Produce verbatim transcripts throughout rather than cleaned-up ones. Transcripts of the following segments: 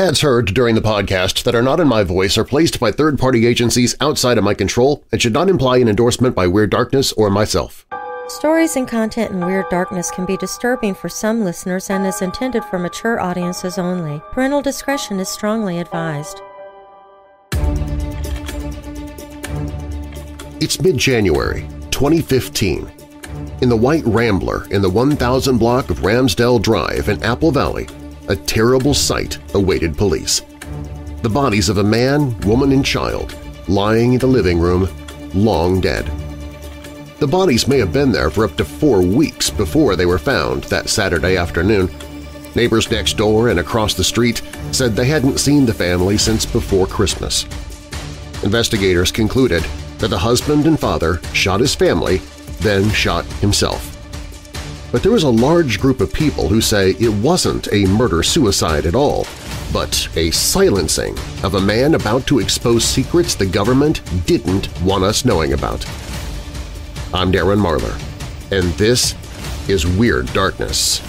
Ads heard during the podcast that are not in my voice are placed by third-party agencies outside of my control and should not imply an endorsement by Weird Darkness or myself. Stories and content in Weird Darkness can be disturbing for some listeners and is intended for mature audiences only. Parental discretion is strongly advised. It's mid-January, twenty fifteen. In the White Rambler in the one thousand block of Ramsdale Drive in Apple Valley, a terrible sight awaited police. The bodies of a man, woman, and child lying in the living room, long dead. The bodies may have been there for up to four weeks before they were found that Saturday afternoon. Neighbors next door and across the street said they hadn't seen the family since before Christmas. Investigators concluded that the husband and father shot his family, then shot himself. But there was a large group of people who say it wasn't a murder-suicide at all, but a silencing of a man about to expose secrets the government didn't want us knowing about. I'm Darren Marlar, and this is Weird Darkness.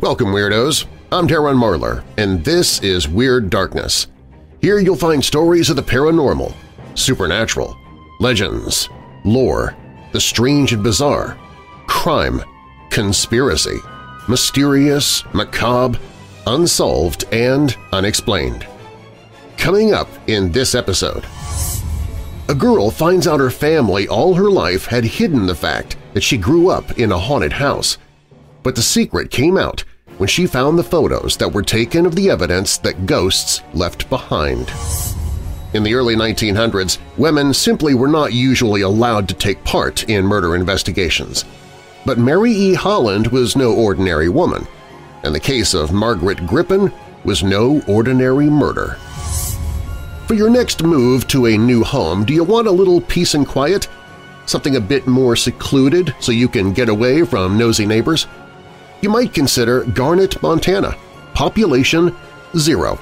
Welcome, Weirdos! I'm Darren Marlar, and this is Weird Darkness. Here you'll find stories of the paranormal, supernatural, legends, lore, the strange and bizarre, crime, conspiracy, mysterious, macabre, unsolved, and unexplained. Coming up in this episode… A girl finds out her family all her life had hidden the fact that she grew up in a haunted house, but the secret came out when she found the photos that were taken of the evidence that ghosts left behind. In the early nineteen hundreds, women simply were not usually allowed to take part in murder investigations. But Mary E. Holland was no ordinary woman, and the case of Margaret Grippen was no ordinary murder. For your next move to a new home, do you want a little peace and quiet? Something a bit more secluded so you can get away from nosy neighbors? You might consider Garnet, Montana, population zero.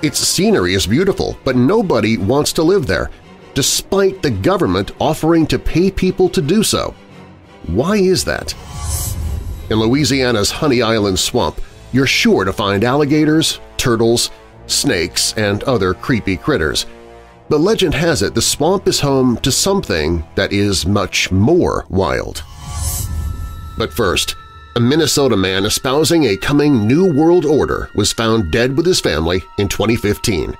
Its scenery is beautiful, but nobody wants to live there, despite the government offering to pay people to do so. Why is that? In Louisiana's Honey Island Swamp, you're sure to find alligators, turtles, snakes, and other creepy critters. But legend has it the swamp is home to something that is much more wild. But first, a Minnesota man espousing a coming New World Order was found dead with his family in twenty fifteen.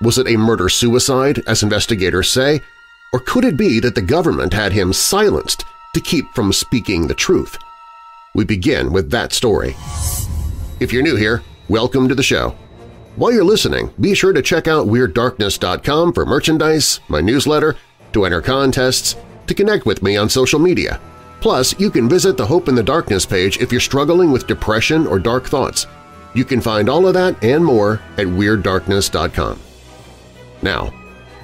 Was it a murder-suicide, as investigators say, or could it be that the government had him silenced to keep from speaking the truth? We begin with that story. If you're new here, welcome to the show. While you're listening, be sure to check out Weird Darkness dot com for merchandise, my newsletter, to enter contests, to connect with me on social media. Plus, you can visit the Hope in the Darkness page if you're struggling with depression or dark thoughts. You can find all of that and more at Weird Darkness dot com. Now,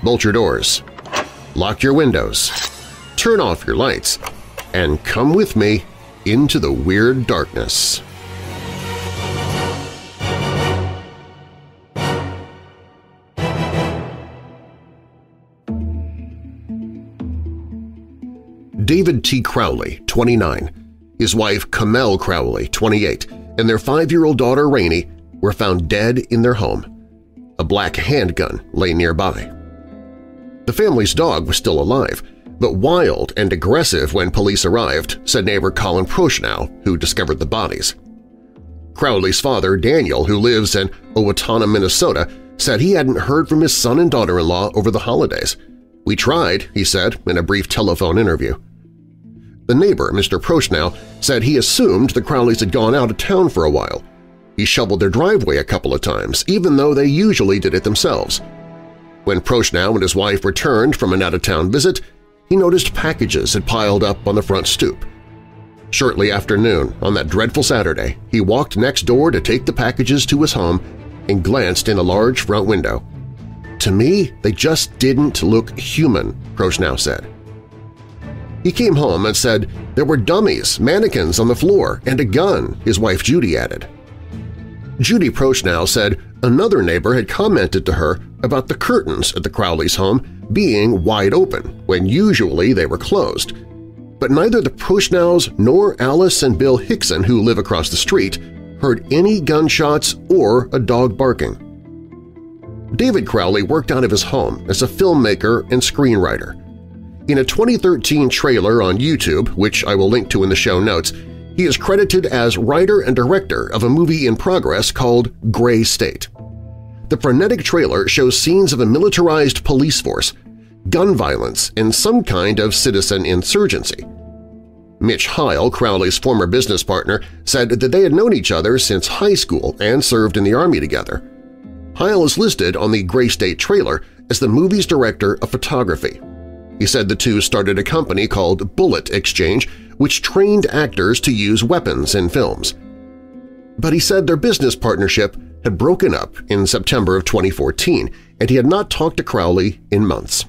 bolt your doors, lock your windows, turn off your lights, and come with me into the Weird Darkness. David T. Crowley, twenty-nine, his wife Kamel Crowley, twenty-eight, and their five-year-old daughter Rainey were found dead in their home. A black handgun lay nearby. The family's dog was still alive, but wild and aggressive when police arrived, said neighbor Colin Prochnow, who discovered the bodies. Crowley's father, Daniel, who lives in Owatonna, Minnesota, said he hadn't heard from his son and daughter-in-law over the holidays. "We tried," he said in a brief telephone interview. The neighbor, Mister Prochnow, said he assumed the Crowleys had gone out of town for a while. He shoveled their driveway a couple of times, even though they usually did it themselves. When Prochnow and his wife returned from an out-of-town visit, he noticed packages had piled up on the front stoop. Shortly after noon, on that dreadful Saturday, he walked next door to take the packages to his home and glanced in a large front window. "To me, they just didn't look human," Prochnow said. He came home and said there were dummies, mannequins on the floor, and a gun, his wife Judy added. Judy Prochnow said another neighbor had commented to her about the curtains at the Crowley's home being wide open when usually they were closed. But neither the Prochnows nor Alice and Bill Hickson, who live across the street, heard any gunshots or a dog barking. David Crowley worked out of his home as a filmmaker and screenwriter. In a twenty thirteen trailer on YouTube, which I will link to in the show notes, he is credited as writer and director of a movie in progress called Gray State. The frenetic trailer shows scenes of a militarized police force, gun violence, and some kind of citizen insurgency. Mitch Heil, Crowley's former business partner, said that they had known each other since high school and served in the Army together. Heil is listed on the Gray State trailer as the movie's director of photography. He said the two started a company called Bullet Exchange, which trained actors to use weapons in films. But he said their business partnership had broken up in September of twenty fourteen, and he had not talked to Crowley in months.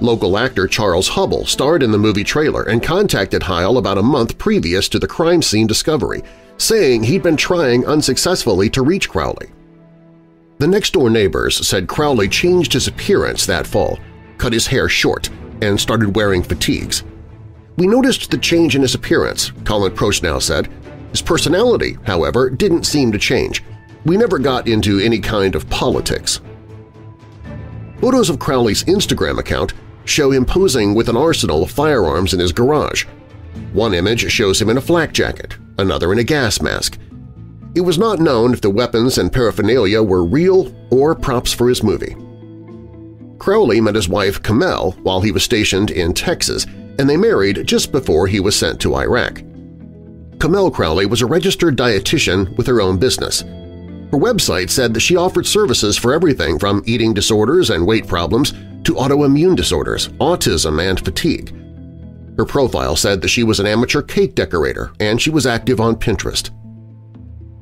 Local actor Charles Hubbell starred in the movie trailer and contacted Heil about a month previous to the crime scene discovery, saying he'd been trying unsuccessfully to reach Crowley. The next-door neighbors said Crowley changed his appearance that fall, cut his hair short, and started wearing fatigues. "We noticed the change in his appearance," Colin Prochnow said. "His personality, however, didn't seem to change. We never got into any kind of politics." Photos of Crowley's Instagram account show him posing with an arsenal of firearms in his garage. One image shows him in a flak jacket, another in a gas mask. It was not known if the weapons and paraphernalia were real or props for his movie. Crowley met his wife Kamel while he was stationed in Texas, and they married just before he was sent to Iraq. Kamel Crowley was a registered dietitian with her own business. Her website said that she offered services for everything from eating disorders and weight problems to autoimmune disorders, autism, and fatigue. Her profile said that she was an amateur cake decorator and she was active on Pinterest.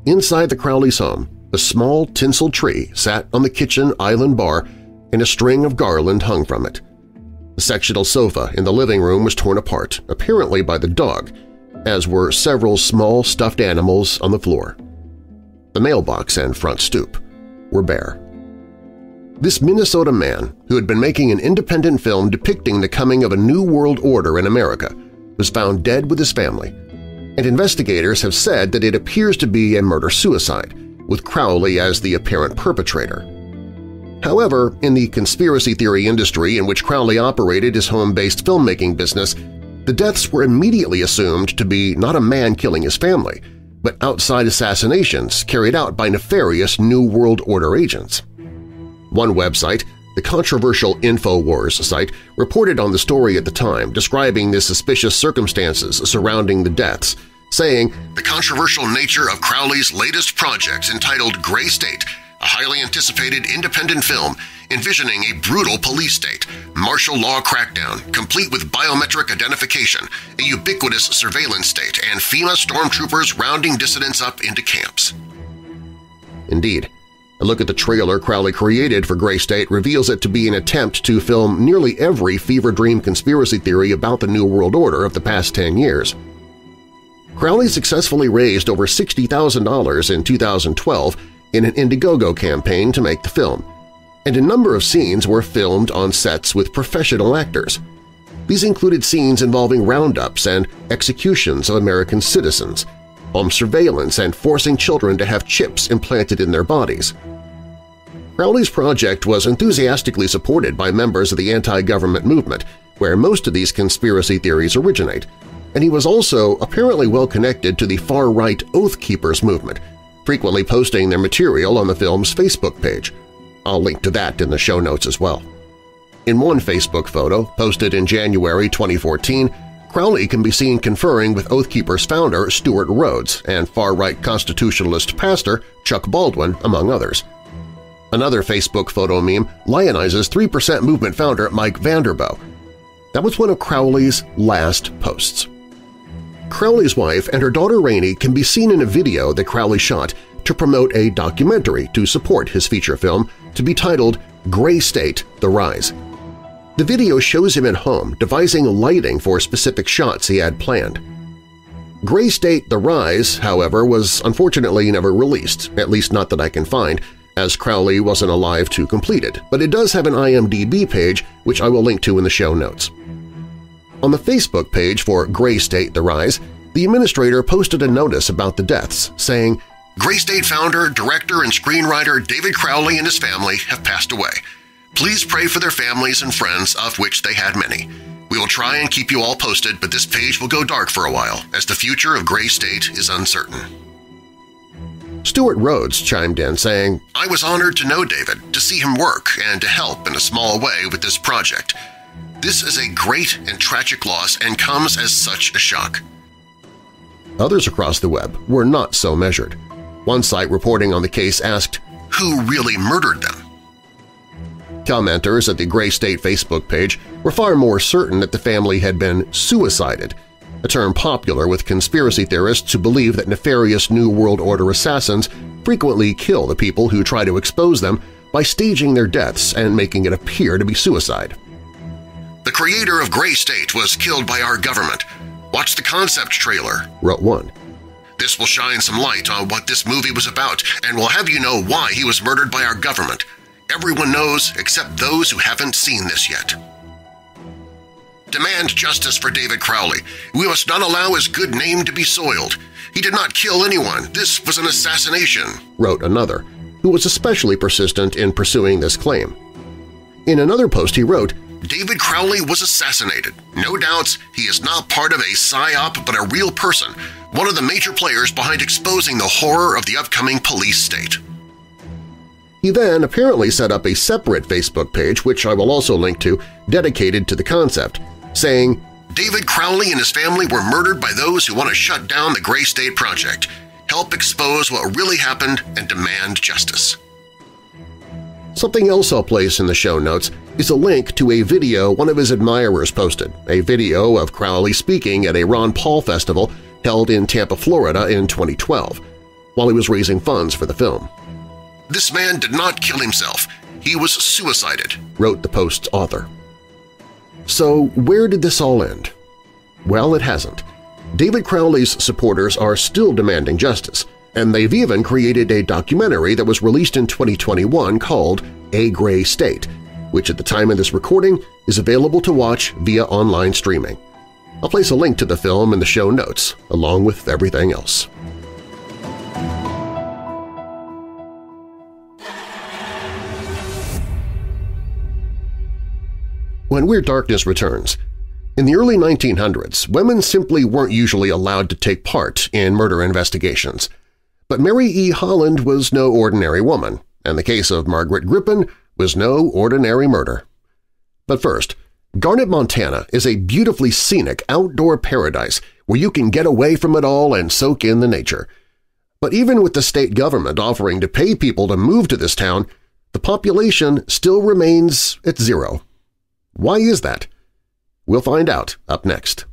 Inside the Crowley's home, a small tinsel tree sat on the kitchen island bar and a string of garland hung from it. The sectional sofa in the living room was torn apart, apparently by the dog, as were several small stuffed animals on the floor. The mailbox and front stoop were bare. This Minnesota man, who had been making an independent film depicting the coming of a new world order in America, was found dead with his family, and investigators have said that it appears to be a murder-suicide, with Crowley as the apparent perpetrator. However, in the conspiracy theory industry in which Crowley operated his home-based filmmaking business, the deaths were immediately assumed to be not a man killing his family, but outside assassinations carried out by nefarious New World Order agents. One website, the controversial Infowars site, reported on the story at the time, describing the suspicious circumstances surrounding the deaths, saying, "The controversial nature of Crowley's latest project entitled Gray State, a highly anticipated independent film envisioning a brutal police state, martial law crackdown, complete with biometric identification, a ubiquitous surveillance state, and FEMA stormtroopers rounding dissidents up into camps." Indeed, a look at the trailer Crowley created for Gray State reveals it to be an attempt to film nearly every fever dream conspiracy theory about the New World Order of the past ten years. Crowley successfully raised over sixty thousand dollars in two thousand twelve in an Indiegogo campaign to make the film, and a number of scenes were filmed on sets with professional actors. These included scenes involving roundups and executions of American citizens, home surveillance, and forcing children to have chips implanted in their bodies. Crowley's project was enthusiastically supported by members of the anti-government movement, where most of these conspiracy theories originate, and he was also apparently well-connected to the far-right Oath Keepers movement, frequently posting their material on the film's Facebook page. I'll link to that in the show notes as well. In one Facebook photo, posted in January twenty fourteen, Crowley can be seen conferring with Oath Keepers founder Stuart Rhodes and far-right constitutionalist pastor Chuck Baldwin, among others. Another Facebook photo meme lionizes three percent Movement founder Mike Vanderboe. That was one of Crowley's last posts. Crowley's wife and her daughter Rainey can be seen in a video that Crowley shot to promote a documentary to support his feature film to be titled Gray State: The Rise. The video shows him at home devising lighting for specific shots he had planned. Gray State: The Rise, however, was unfortunately never released, at least not that I can find, as Crowley wasn't alive to complete it, but it does have an I M D B page which I will link to in the show notes. On the Facebook page for Gray State: The Rise, the administrator posted a notice about the deaths, saying, "Gray State founder, director, and screenwriter David Crowley and his family have passed away. Please pray for their families and friends, of which they had many. We will try and keep you all posted, but this page will go dark for a while, as the future of Gray State is uncertain." Stuart Rhodes chimed in, saying, "I was honored to know David, to see him work, and to help in a small way with this project. This is a great and tragic loss and comes as such a shock." Others across the web were not so measured. One site reporting on the case asked, "Who really murdered them?" Commenters at the Gray State Facebook page were far more certain that the family had been suicided, a term popular with conspiracy theorists who believe that nefarious New World Order assassins frequently kill the people who try to expose them by staging their deaths and making it appear to be suicide. "The creator of Gray State was killed by our government. Watch the concept trailer," wrote one. "This will shine some light on what this movie was about and will have you know why he was murdered by our government. Everyone knows except those who haven't seen this yet." "Demand justice for David Crowley. We must not allow his good name to be soiled. He did not kill anyone. This was an assassination," wrote another, who was especially persistent in pursuing this claim. In another post he wrote, "David Crowley was assassinated. No doubts he is not part of a psyop but a real person, one of the major players behind exposing the horror of the upcoming police state." He then apparently set up a separate Facebook page, which I will also link to, dedicated to the concept, saying, "David Crowley and his family were murdered by those who want to shut down the Gray State project. Help expose what really happened and demand justice." Something else I'll place in the show notes is a link to a video one of his admirers posted, a video of Crowley speaking at a Ron Paul festival held in Tampa, Florida in twenty twelve, while he was raising funds for the film. "This man did not kill himself. He was suicided," wrote the post's author. So where did this all end? Well, it hasn't. David Crowley's supporters are still demanding justice, and they've even created a documentary that was released in twenty twenty-one called A Gray State, which at the time of this recording is available to watch via online streaming. I'll place a link to the film in the show notes, along with everything else. When Weird Darkness returns, in the early nineteen hundreds, women simply weren't usually allowed to take part in murder investigations. But Mary E. Holland was no ordinary woman, and the case of Margaret Grippen was no ordinary murder. But first, Garnet, Montana is a beautifully scenic outdoor paradise where you can get away from it all and soak in the nature. But even with the state government offering to pay people to move to this town, the population still remains at zero. Why is that? We'll find out up next.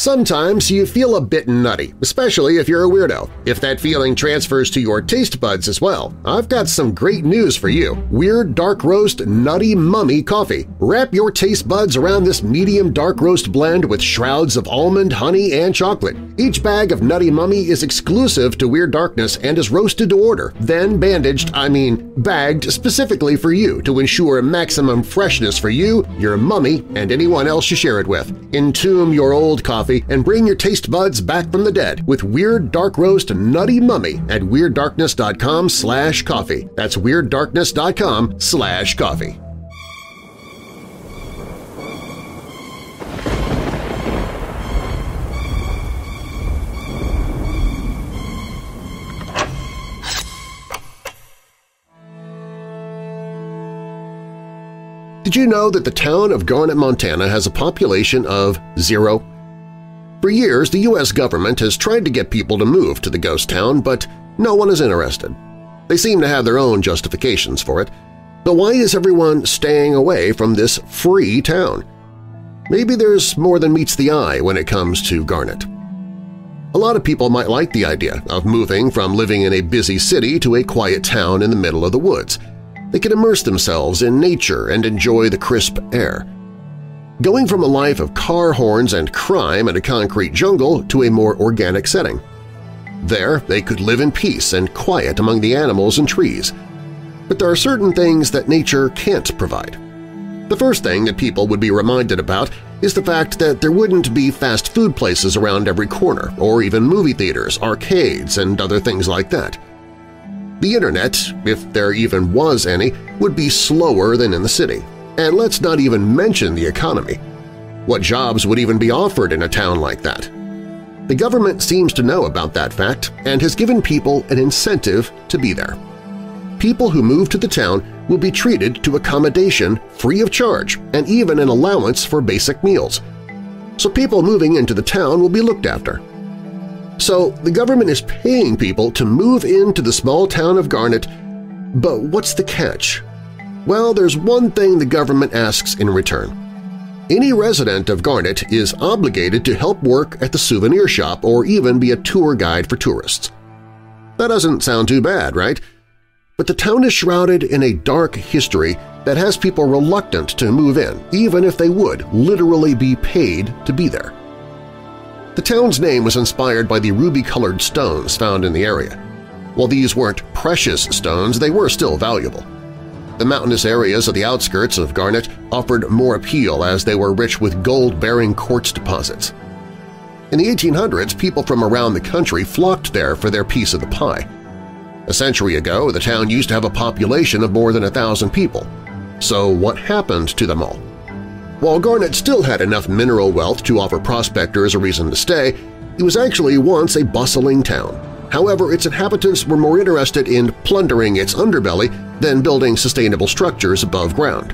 Sometimes you feel a bit nutty, especially if you're a weirdo. If that feeling transfers to your taste buds as well, I've got some great news for you. Weird Dark Roast Nutty Mummy Coffee. Wrap your taste buds around this medium dark roast blend with shrouds of almond, honey, and chocolate. Each bag of Nutty Mummy is exclusive to Weird Darkness and is roasted to order, then bandaged, I mean bagged, specifically for you to ensure maximum freshness for you, your mummy, and anyone else you share it with. Entomb your old coffee and bring your taste buds back from the dead with Weird Dark Roast Nutty Mummy at Weird Darkness dot com slash coffee. That's Weird Darkness dot com slash coffee. Did you know that the town of Garnet, Montana has a population of zero? For years, the U S government has tried to get people to move to the ghost town, but no one is interested. They seem to have their own justifications for it. But why is everyone staying away from this free town? Maybe there's more than meets the eye when it comes to Garnet. A lot of people might like the idea of moving from living in a busy city to a quiet town in the middle of the woods. They could immerse themselves in nature and enjoy the crisp air. Going from a life of car horns and crime and a concrete jungle to a more organic setting. There, they could live in peace and quiet among the animals and trees. But there are certain things that nature can't provide. The first thing that people would be reminded about is the fact that there wouldn't be fast food places around every corner, or even movie theaters, arcades, and other things like that. The internet, if there even was any, would be slower than in the city. And let's not even mention the economy. What jobs would even be offered in a town like that? The government seems to know about that fact and has given people an incentive to be there. People who move to the town will be treated to accommodation free of charge and even an allowance for basic meals. So people moving into the town will be looked after. So the government is paying people to move into the small town of Garnet, but what's the catch? Well, there's one thing the government asks in return. Any resident of Garnet is obligated to help work at the souvenir shop or even be a tour guide for tourists. That doesn't sound too bad, right? But the town is shrouded in a dark history that has people reluctant to move in, even if they would literally be paid to be there. The town's name was inspired by the ruby-colored stones found in the area. While these weren't precious stones, they were still valuable. The mountainous areas of the outskirts of Garnet offered more appeal as they were rich with gold-bearing quartz deposits. In the eighteen hundreds, people from around the country flocked there for their piece of the pie. A century ago, the town used to have a population of more than a thousand people. So what happened to them all? While Garnet still had enough mineral wealth to offer prospectors a reason to stay, it was actually once a bustling town. However, its inhabitants were more interested in plundering its underbelly than building sustainable structures above ground.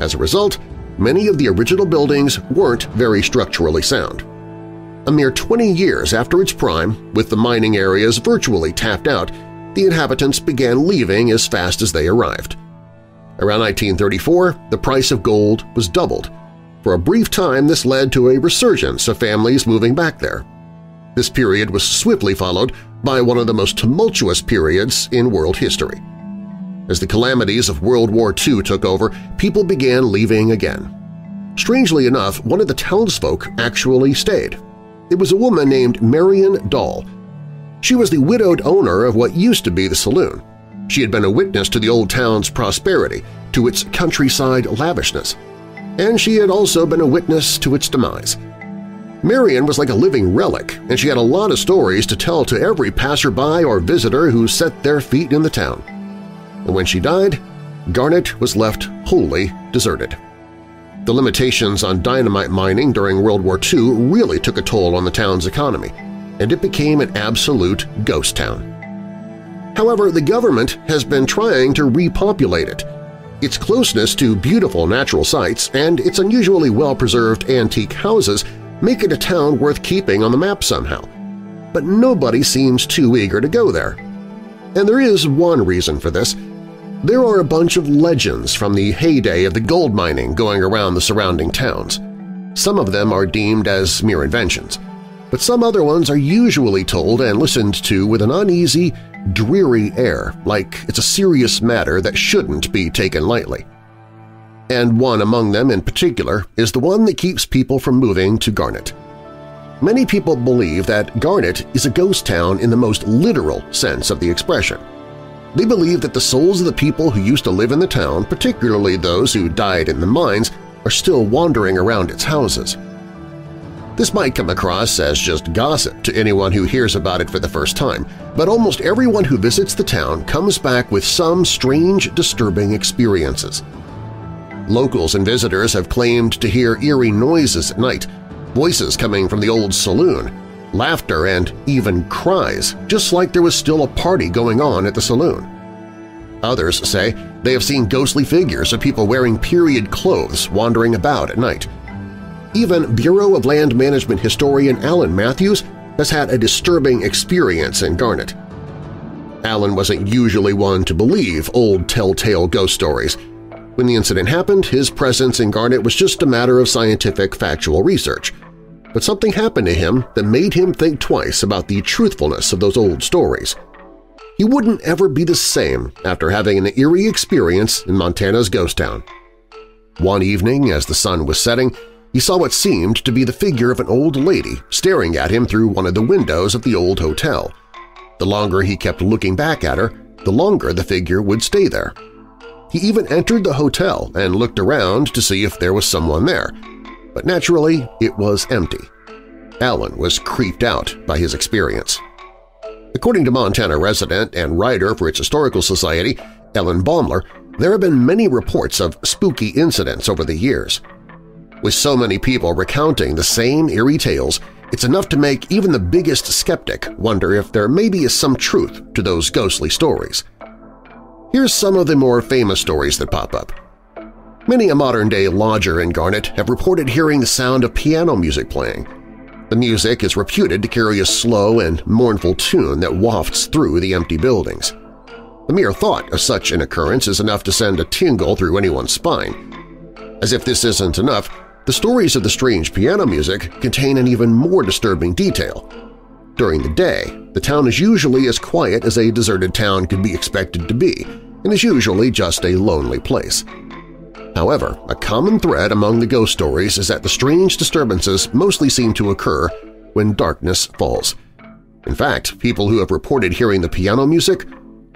As a result, many of the original buildings weren't very structurally sound. A mere twenty years after its prime, with the mining areas virtually tapped out, the inhabitants began leaving as fast as they arrived. Around nineteen thirty-four, the price of gold was doubled. For a brief time, this led to a resurgence of families moving back there. This period was swiftly followed by one of the most tumultuous periods in world history. As the calamities of World War Two took over, people began leaving again. Strangely enough, one of the townsfolk actually stayed. It was a woman named Marion Dahl. She was the widowed owner of what used to be the saloon. She had been a witness to the old town's prosperity, to its countryside lavishness, and she had also been a witness to its demise. Marion was like a living relic, and she had a lot of stories to tell to every passerby or visitor who set their feet in the town. And when she died, Garnet was left wholly deserted. The limitations on dynamite mining during World War Two really took a toll on the town's economy, and it became an absolute ghost town. However, the government has been trying to repopulate it. Its closeness to beautiful natural sites and its unusually well-preserved antique houses make it a town worth keeping on the map somehow, but nobody seems too eager to go there. And there is one reason for this. There are a bunch of legends from the heyday of the gold mining going around the surrounding towns. Some of them are deemed as mere inventions, but some other ones are usually told and listened to with an uneasy, dreary air, like it's a serious matter that shouldn't be taken lightly. And one among them in particular is the one that keeps people from moving to Garnet. Many people believe that Garnet is a ghost town in the most literal sense of the expression. They believe that the souls of the people who used to live in the town, particularly those who died in the mines, are still wandering around its houses. This might come across as just gossip to anyone who hears about it for the first time, but almost everyone who visits the town comes back with some strange, disturbing experiences. Locals and visitors have claimed to hear eerie noises at night, voices coming from the old saloon, laughter and even cries, just like there was still a party going on at the saloon. Others say they have seen ghostly figures of people wearing period clothes wandering about at night. Even Bureau of Land Management historian Alan Matthews has had a disturbing experience in Garnet. Alan wasn't usually one to believe old telltale ghost stories. When the incident happened, his presence in Garnet was just a matter of scientific factual research. but something happened to him that made him think twice about the truthfulness of those old stories. He wouldn't ever be the same after having an eerie experience in Montana's ghost town. One evening, as the sun was setting, he saw what seemed to be the figure of an old lady staring at him through one of the windows of the old hotel. The longer he kept looking back at her, the longer the figure would stay there. He even entered the hotel and looked around to see if there was someone there, but naturally it was empty. Alan was creeped out by his experience. According to Montana resident and writer for its Historical Society, Ellen Baumler, there have been many reports of spooky incidents over the years. With so many people recounting the same eerie tales, it's enough to make even the biggest skeptic wonder if there maybe is some truth to those ghostly stories. Here's some of the more famous stories that pop up. Many a modern-day lodger in Garnet have reported hearing the sound of piano music playing. The music is reputed to carry a slow and mournful tune that wafts through the empty buildings. The mere thought of such an occurrence is enough to send a tingle through anyone's spine. As if this isn't enough, the stories of the strange piano music contain an even more disturbing detail. During the day, the town is usually as quiet as a deserted town could be expected to be, and is usually just a lonely place. However, a common thread among the ghost stories is that the strange disturbances mostly seem to occur when darkness falls. In fact, people who have reported hearing the piano music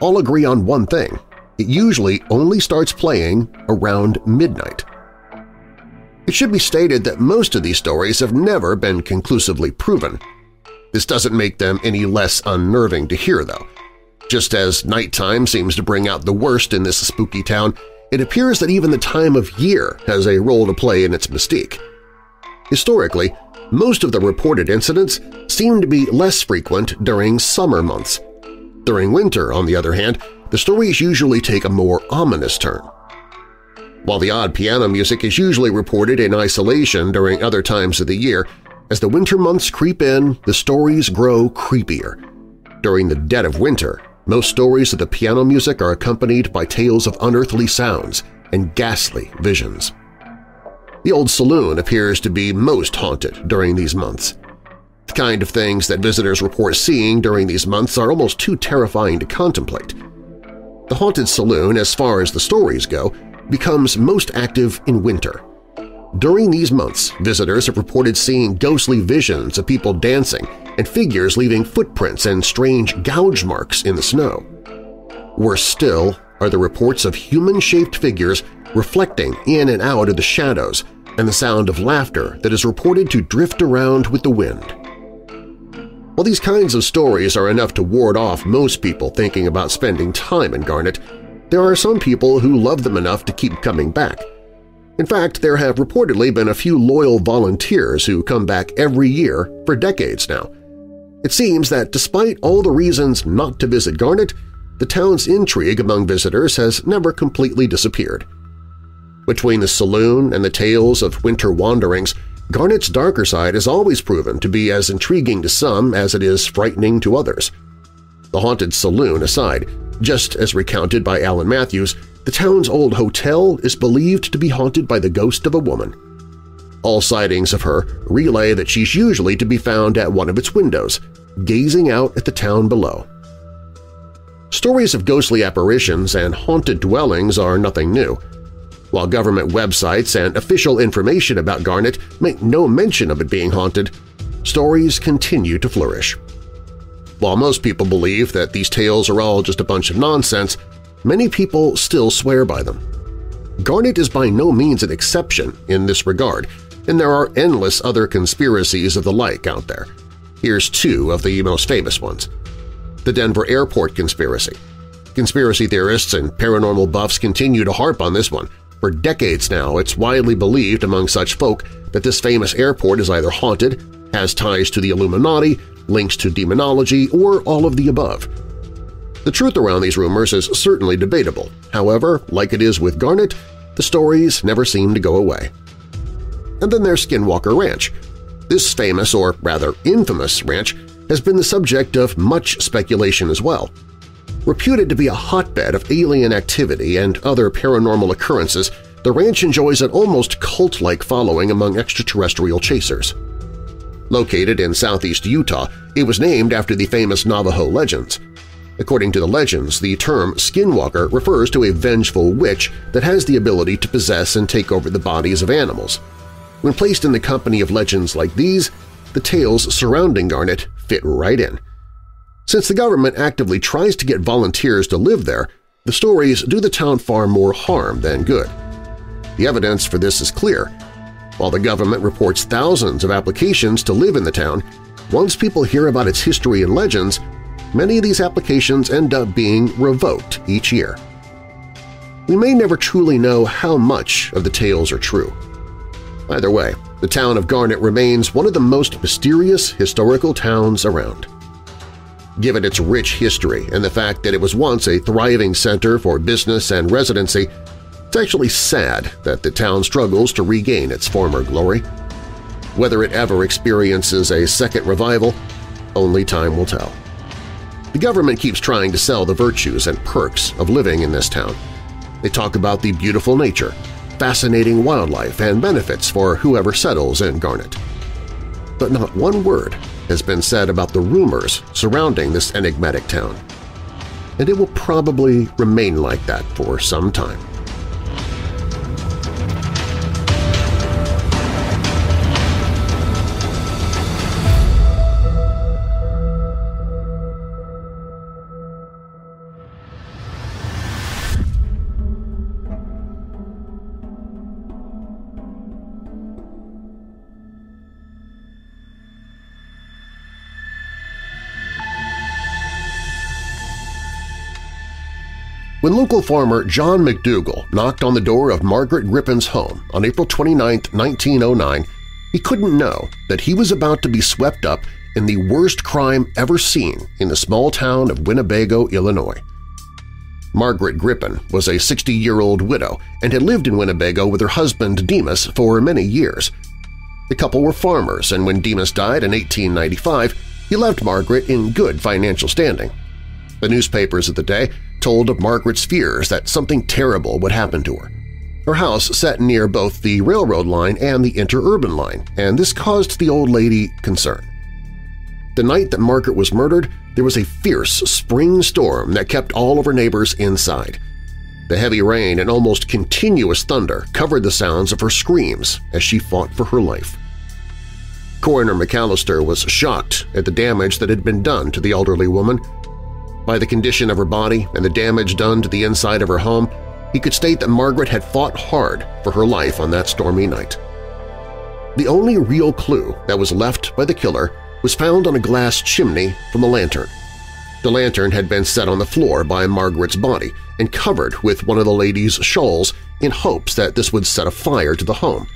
all agree on one thing – it usually only starts playing around midnight. It should be stated that most of these stories have never been conclusively proven. This doesn't make them any less unnerving to hear, though. Just as nighttime seems to bring out the worst in this spooky town, it appears that even the time of year has a role to play in its mystique. Historically, most of the reported incidents seem to be less frequent during summer months. During winter, on the other hand, the stories usually take a more ominous turn. While the odd piano music is usually reported in isolation during other times of the year, as the winter months creep in, the stories grow creepier. During the dead of winter, most stories of the piano music are accompanied by tales of unearthly sounds and ghastly visions. The old saloon appears to be most haunted during these months. The kind of things that visitors report seeing during these months are almost too terrifying to contemplate. The haunted saloon, as far as the stories go, becomes most active in winter. During these months, visitors have reported seeing ghostly visions of people dancing and figures leaving footprints and strange gouge marks in the snow. Worse still are the reports of human-shaped figures reflecting in and out of the shadows and the sound of laughter that is reported to drift around with the wind. While these kinds of stories are enough to ward off most people thinking about spending time in Garnet, there are some people who love them enough to keep coming back. In fact, there have reportedly been a few loyal volunteers who come back every year for decades now. It seems that despite all the reasons not to visit Garnet, the town's intrigue among visitors has never completely disappeared. Between the saloon and the tales of winter wanderings, Garnet's darker side has always proven to be as intriguing to some as it is frightening to others. The haunted saloon aside, just as recounted by Alan Matthews, the town's old hotel is believed to be haunted by the ghost of a woman. All sightings of her relay that she's usually to be found at one of its windows, gazing out at the town below. Stories of ghostly apparitions and haunted dwellings are nothing new. While government websites and official information about Garnet make no mention of it being haunted, stories continue to flourish. While most people believe that these tales are all just a bunch of nonsense, many people still swear by them. Garnet is by no means an exception in this regard, and there are endless other conspiracies of the like out there. Here's two of the most famous ones. The Denver Airport Conspiracy. Conspiracy theorists and paranormal buffs continue to harp on this one. For decades now, it's widely believed among such folk that this famous airport is either haunted, has ties to the Illuminati, links to demonology, or all of the above. The truth around these rumors is certainly debatable. However, like it is with Garnet, the stories never seem to go away. And then there's Skinwalker Ranch. This famous, or rather infamous, ranch has been the subject of much speculation as well. Reputed to be a hotbed of alien activity and other paranormal occurrences, the ranch enjoys an almost cult-like following among extraterrestrial chasers. Located in southeast Utah, it was named after the famous Navajo legends. According to the legends, the term skinwalker refers to a vengeful witch that has the ability to possess and take over the bodies of animals. When placed in the company of legends like these, the tales surrounding Garnet fit right in. Since the government actively tries to get volunteers to live there, the stories do the town far more harm than good. The evidence for this is clear. While the government reports thousands of applications to live in the town, once people hear about its history and legends, many of these applications end up being revoked each year. We may never truly know how much of the tales are true. Either way, the town of Garnet remains one of the most mysterious historical towns around. Given its rich history and the fact that it was once a thriving center for business and residency, it's actually sad that the town struggles to regain its former glory. Whether it ever experiences a second revival, only time will tell. The government keeps trying to sell the virtues and perks of living in this town. They talk about the beautiful nature, fascinating wildlife, and benefits for whoever settles in Garnet. But not one word has been said about the rumors surrounding this enigmatic town. And it will probably remain like that for some time. When local farmer John McDougall knocked on the door of Margaret Grippen's home on April twenty-ninth, nineteen oh nine, he couldn't know that he was about to be swept up in the worst crime ever seen in the small town of Winnebago, Illinois. Margaret Grippen was a sixty-year-old widow and had lived in Winnebago with her husband Demas for many years. The couple were farmers, and when Demas died in eighteen ninety-five, he left Margaret in good financial standing. The newspapers of the day told of Margaret's fears that something terrible would happen to her. Her house sat near both the railroad line and the interurban line, and this caused the old lady concern. The night that Margaret was murdered, there was a fierce spring storm that kept all of her neighbors inside. The heavy rain and almost continuous thunder covered the sounds of her screams as she fought for her life. Coroner McAllister was shocked at the damage that had been done to the elderly woman. By the condition of her body and the damage done to the inside of her home, he could state that Margaret had fought hard for her life on that stormy night. The only real clue that was left by the killer was found on a glass chimney from a lantern. The lantern had been set on the floor by Margaret's body and covered with one of the lady's shawls in hopes that this would set a fire to the home.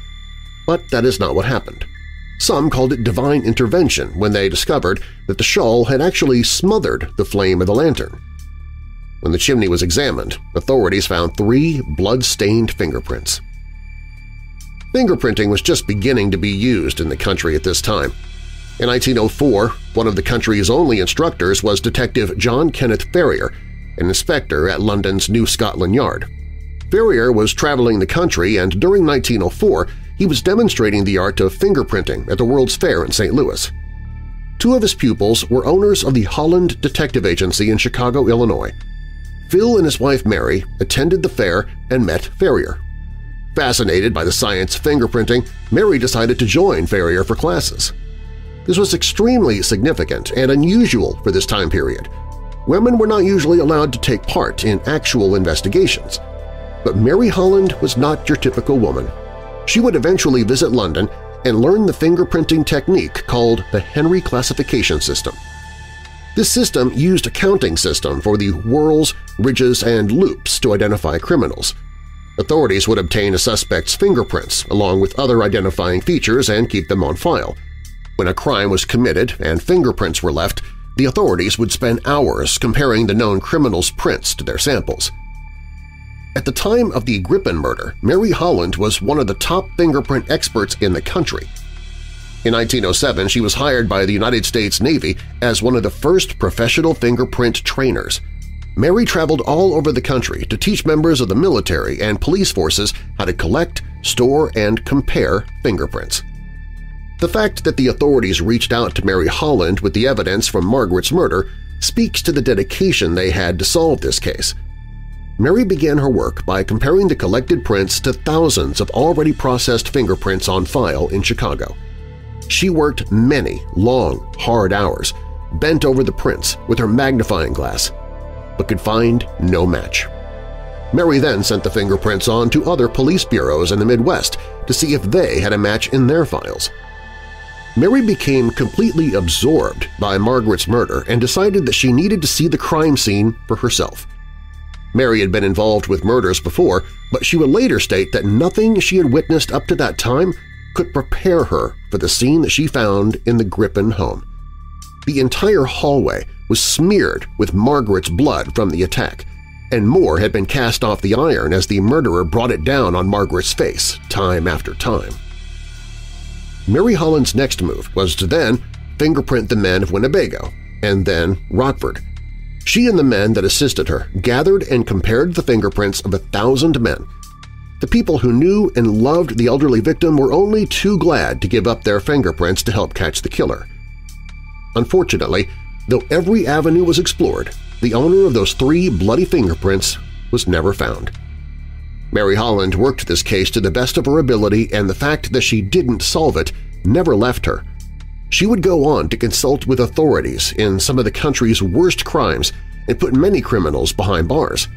But that is not what happened. Some called it divine intervention when they discovered that the shawl had actually smothered the flame of the lantern. When the chimney was examined, authorities found three blood-stained fingerprints. Fingerprinting was just beginning to be used in the country at this time. In nineteen oh four, one of the country's only instructors was Detective John Kenneth Ferrier, an inspector at London's New Scotland Yard. Ferrier was traveling the country, and during nineteen oh four, he was demonstrating the art of fingerprinting at the World's Fair in Saint Louis. Two of his pupils were owners of the Holland Detective Agency in Chicago, Illinois. Phil and his wife Mary attended the fair and met Ferrier. Fascinated by the science of fingerprinting, Mary decided to join Ferrier for classes. This was extremely significant and unusual for this time period. Women were not usually allowed to take part in actual investigations. But Mary Holland was not your typical woman. She would eventually visit London and learn the fingerprinting technique called the Henry Classification System. This system used a counting system for the whorls, ridges, and loops to identify criminals. Authorities would obtain a suspect's fingerprints along with other identifying features and keep them on file. When a crime was committed and fingerprints were left, the authorities would spend hours comparing the known criminals' prints to their samples. At the time of the Grippen murder, Mary Holland was one of the top fingerprint experts in the country. In nineteen oh seven, she was hired by the United States Navy as one of the first professional fingerprint trainers. Mary traveled all over the country to teach members of the military and police forces how to collect, store, and compare fingerprints. The fact that the authorities reached out to Mary Holland with the evidence from Margaret's murder speaks to the dedication they had to solve this case. Mary began her work by comparing the collected prints to thousands of already processed fingerprints on file in Chicago. She worked many long, hard hours, bent over the prints with her magnifying glass, but could find no match. Mary then sent the fingerprints on to other police bureaus in the Midwest to see if they had a match in their files. Mary became completely absorbed by Margaret's murder and decided that she needed to see the crime scene for herself. Mary had been involved with murders before, but she would later state that nothing she had witnessed up to that time could prepare her for the scene that she found in the Grippen home. The entire hallway was smeared with Margaret's blood from the attack, and more had been cast off the iron as the murderer brought it down on Margaret's face time after time. Mary Holland's next move was to then fingerprint the men of Winnebago and then Rockford. She and the men that assisted her gathered and compared the fingerprints of a thousand men. The people who knew and loved the elderly victim were only too glad to give up their fingerprints to help catch the killer. Unfortunately, though every avenue was explored, the owner of those three bloody fingerprints was never found. Mary Holland worked this case to the best of her ability, and the fact that she didn't solve it never left her. She would go on to consult with authorities in some of the country's worst crimes and put many criminals behind bars.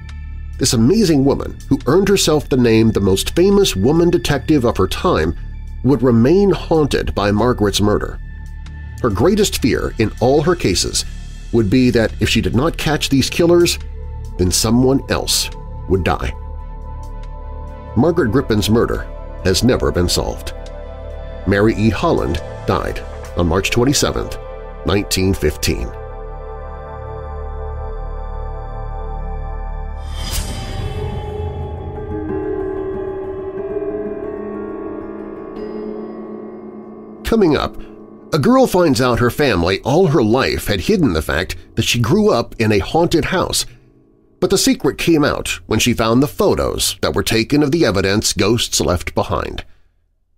This amazing woman, who earned herself the name the most famous woman detective of her time, would remain haunted by Margaret's murder. Her greatest fear in all her cases would be that if she did not catch these killers, then someone else would die. Margaret Grippen's murder has never been solved. Mary E. Holland died on March twenty-seventh, nineteen fifteen. Coming up, a girl finds out her family all her life had hidden the fact that she grew up in a haunted house, but the secret came out when she found the photos that were taken of the evidence ghosts left behind.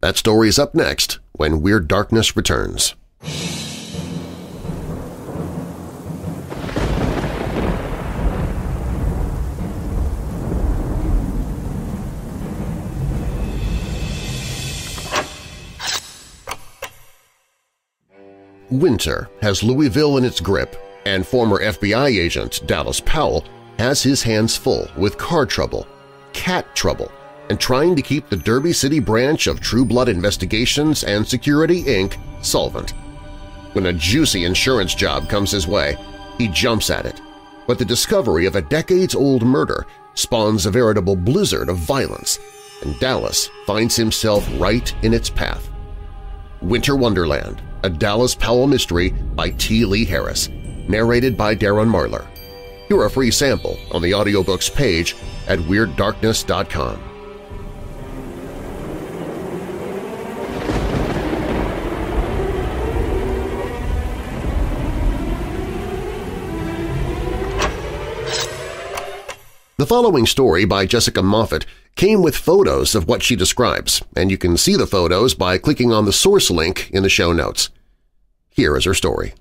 That story is up next when Weird Darkness returns. Winter has Louisville in its grip, and former F B I agent Dallas Powell has his hands full with car trouble, cat trouble, and trying to keep the Derby City branch of True Blood Investigations and Security, Incorporated solvent. When a juicy insurance job comes his way, he jumps at it, but the discovery of a decades-old murder spawns a veritable blizzard of violence, and Dallas finds himself right in its path. Winter Wonderland, a Dallas Powell mystery by T. Lee Harris, narrated by Darren Marlar. Hear a free sample on the audiobooks page at Weird Darkness dot com. The following story by Jessica Moffat came with photos of what she describes, and you can see the photos by clicking on the source link in the show notes. Here is her story.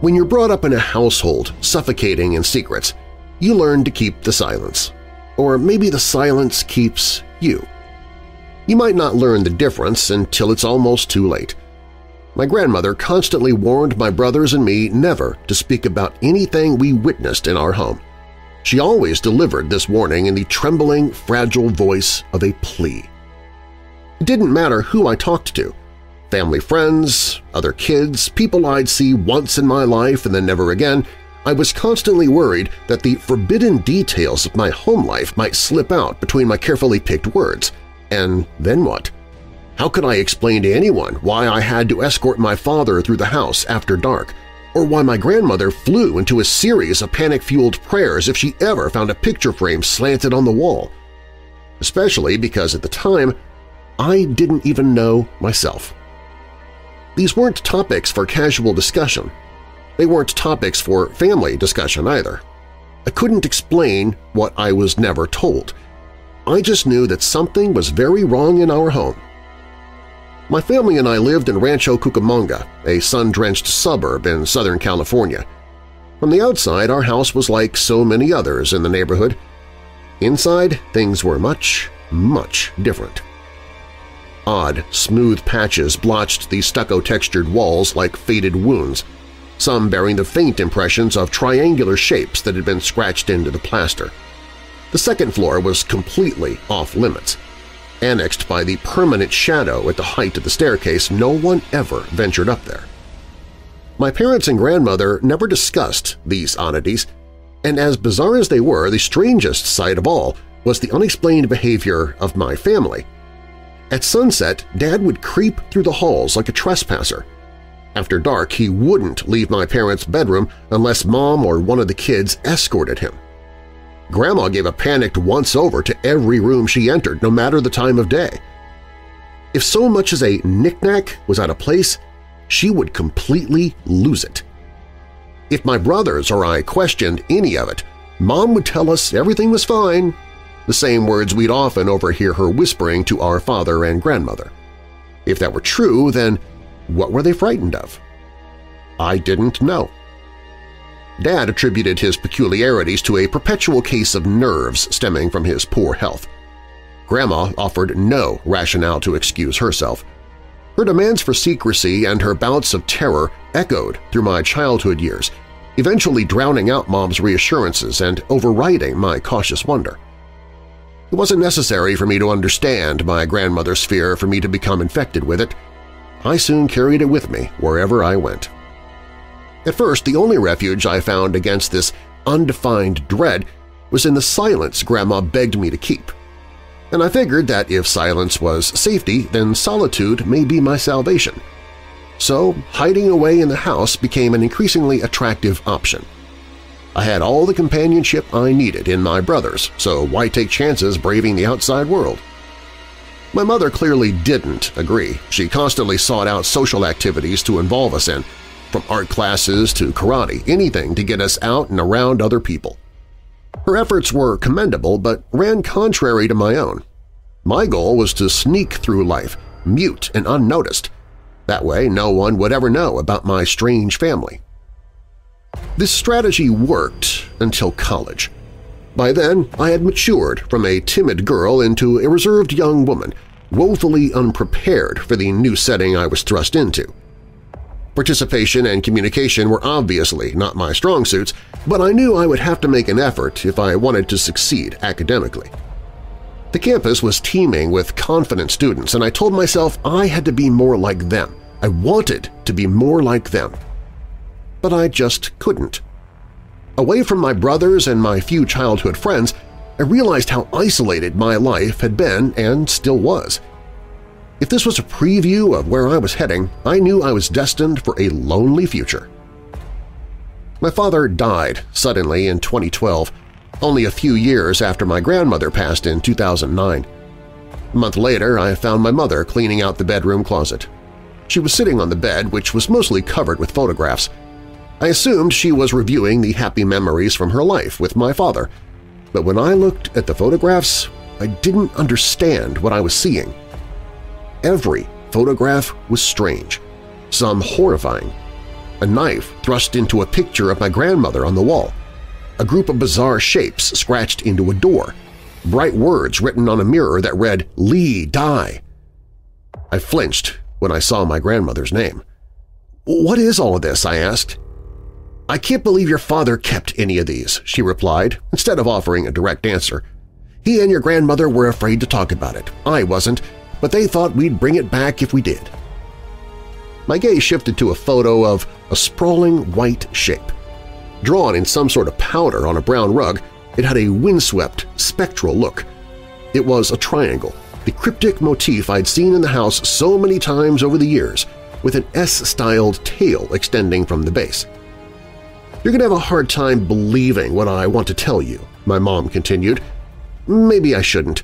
When you're brought up in a household suffocating in secrets, you learn to keep the silence. Or maybe the silence keeps you. You might not learn the difference until it's almost too late. My grandmother constantly warned my brothers and me never to speak about anything we witnessed in our home. She always delivered this warning in the trembling, fragile voice of a plea. It didn't matter who I talked to – family, friends, other kids, people I'd see once in my life and then never again – I was constantly worried that the forbidden details of my home life might slip out between my carefully picked words. And then what? How could I explain to anyone why I had to escort my father through the house after dark, or why my grandmother flew into a series of panic-fueled prayers if she ever found a picture frame slanted on the wall? Especially because at the time, I didn't even know myself. These weren't topics for casual discussion. They weren't topics for family discussion either. I couldn't explain what I was never told. I just knew that something was very wrong in our home. My family and I lived in Rancho Cucamonga, a sun-drenched suburb in Southern California. From the outside, our house was like so many others in the neighborhood. Inside, things were much, much different. Odd, smooth patches blotched the stucco-textured walls like faded wounds, some bearing the faint impressions of triangular shapes that had been scratched into the plaster. The second floor was completely off-limits. Annexed by the permanent shadow at the height of the staircase, no one ever ventured up there. My parents and grandmother never discussed these oddities, and as bizarre as they were, the strangest sight of all was the unexplained behavior of my family. At sunset, Dad would creep through the halls like a trespasser. After dark, he wouldn't leave my parents' bedroom unless Mom or one of the kids escorted him. Grandma gave a panicked once-over to every room she entered, no matter the time of day. If so much as a knick-knack was out of place, she would completely lose it. If my brothers or I questioned any of it, Mom would tell us everything was fine, the same words we'd often overhear her whispering to our father and grandmother. If that were true, then what were they frightened of? I didn't know. Dad attributed his peculiarities to a perpetual case of nerves stemming from his poor health. Grandma offered no rationale to excuse herself. Her demands for secrecy and her bouts of terror echoed through my childhood years, eventually drowning out Mom's reassurances and overriding my cautious wonder. It wasn't necessary for me to understand my grandmother's fear for me to become infected with it. I soon carried it with me wherever I went. At first, the only refuge I found against this undefined dread was in the silence Grandma begged me to keep, and I figured that if silence was safety, then solitude may be my salvation. So hiding away in the house became an increasingly attractive option. I had all the companionship I needed in my brothers, so why take chances braving the outside world? My mother clearly didn't agree. She constantly sought out social activities to involve us in, from art classes to karate, anything to get us out and around other people. Her efforts were commendable but ran contrary to my own. My goal was to sneak through life, mute and unnoticed. That way no one would ever know about my strange family. This strategy worked until college. By then, I had matured from a timid girl into a reserved young woman, woefully unprepared for the new setting I was thrust into. Participation and communication were obviously not my strong suits, but I knew I would have to make an effort if I wanted to succeed academically. The campus was teeming with confident students, and I told myself I had to be more like them. I wanted to be more like them. But I just couldn't. Away from my brothers and my few childhood friends, I realized how isolated my life had been and still was. If this was a preview of where I was heading, I knew I was destined for a lonely future. My father died suddenly in twenty twelve, only a few years after my grandmother passed in two thousand nine. A month later, I found my mother cleaning out the bedroom closet. She was sitting on the bed, which was mostly covered with photographs. I assumed she was reviewing the happy memories from her life with my father, but when I looked at the photographs, I didn't understand what I was seeing. Every photograph was strange, some horrifying. A knife thrust into a picture of my grandmother on the wall, a group of bizarre shapes scratched into a door, bright words written on a mirror that read, "Lee, die." I flinched when I saw my grandmother's name. "What is all of this?" I asked. "I can't believe your father kept any of these," she replied, instead of offering a direct answer. "He and your grandmother were afraid to talk about it. I wasn't, but they thought we'd bring it back if we did." My gaze shifted to a photo of a sprawling white shape. Drawn in some sort of powder on a brown rug, it had a windswept, spectral look. It was a triangle, the cryptic motif I'd seen in the house so many times over the years, with an S-styled tail extending from the base. "You're going to have a hard time believing what I want to tell you," my mom continued. "Maybe I shouldn't.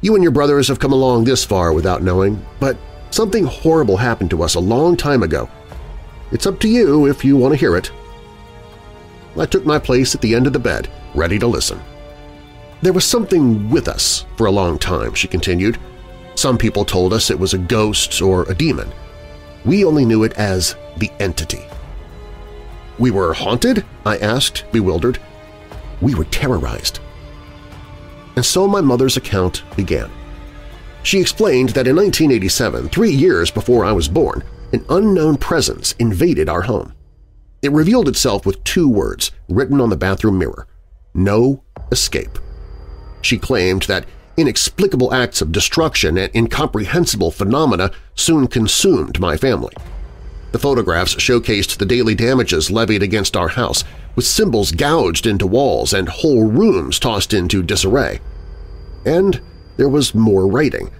You and your brothers have come along this far without knowing, but something horrible happened to us a long time ago. It's up to you if you want to hear it." I took my place at the end of the bed, ready to listen. There was something with us for a long time, she continued. Some people told us it was a ghost or a demon. We only knew it as the entity. We were haunted? I asked, bewildered. We were terrorized. And so my mother's account began. She explained that in nineteen eighty-seven, three years before I was born, an unknown presence invaded our home. It revealed itself with two words written on the bathroom mirror, "No escape." She claimed that inexplicable acts of destruction and incomprehensible phenomena soon consumed my family. The photographs showcased the daily damages levied against our house, with symbols gouged into walls and whole rooms tossed into disarray. And there was more writing.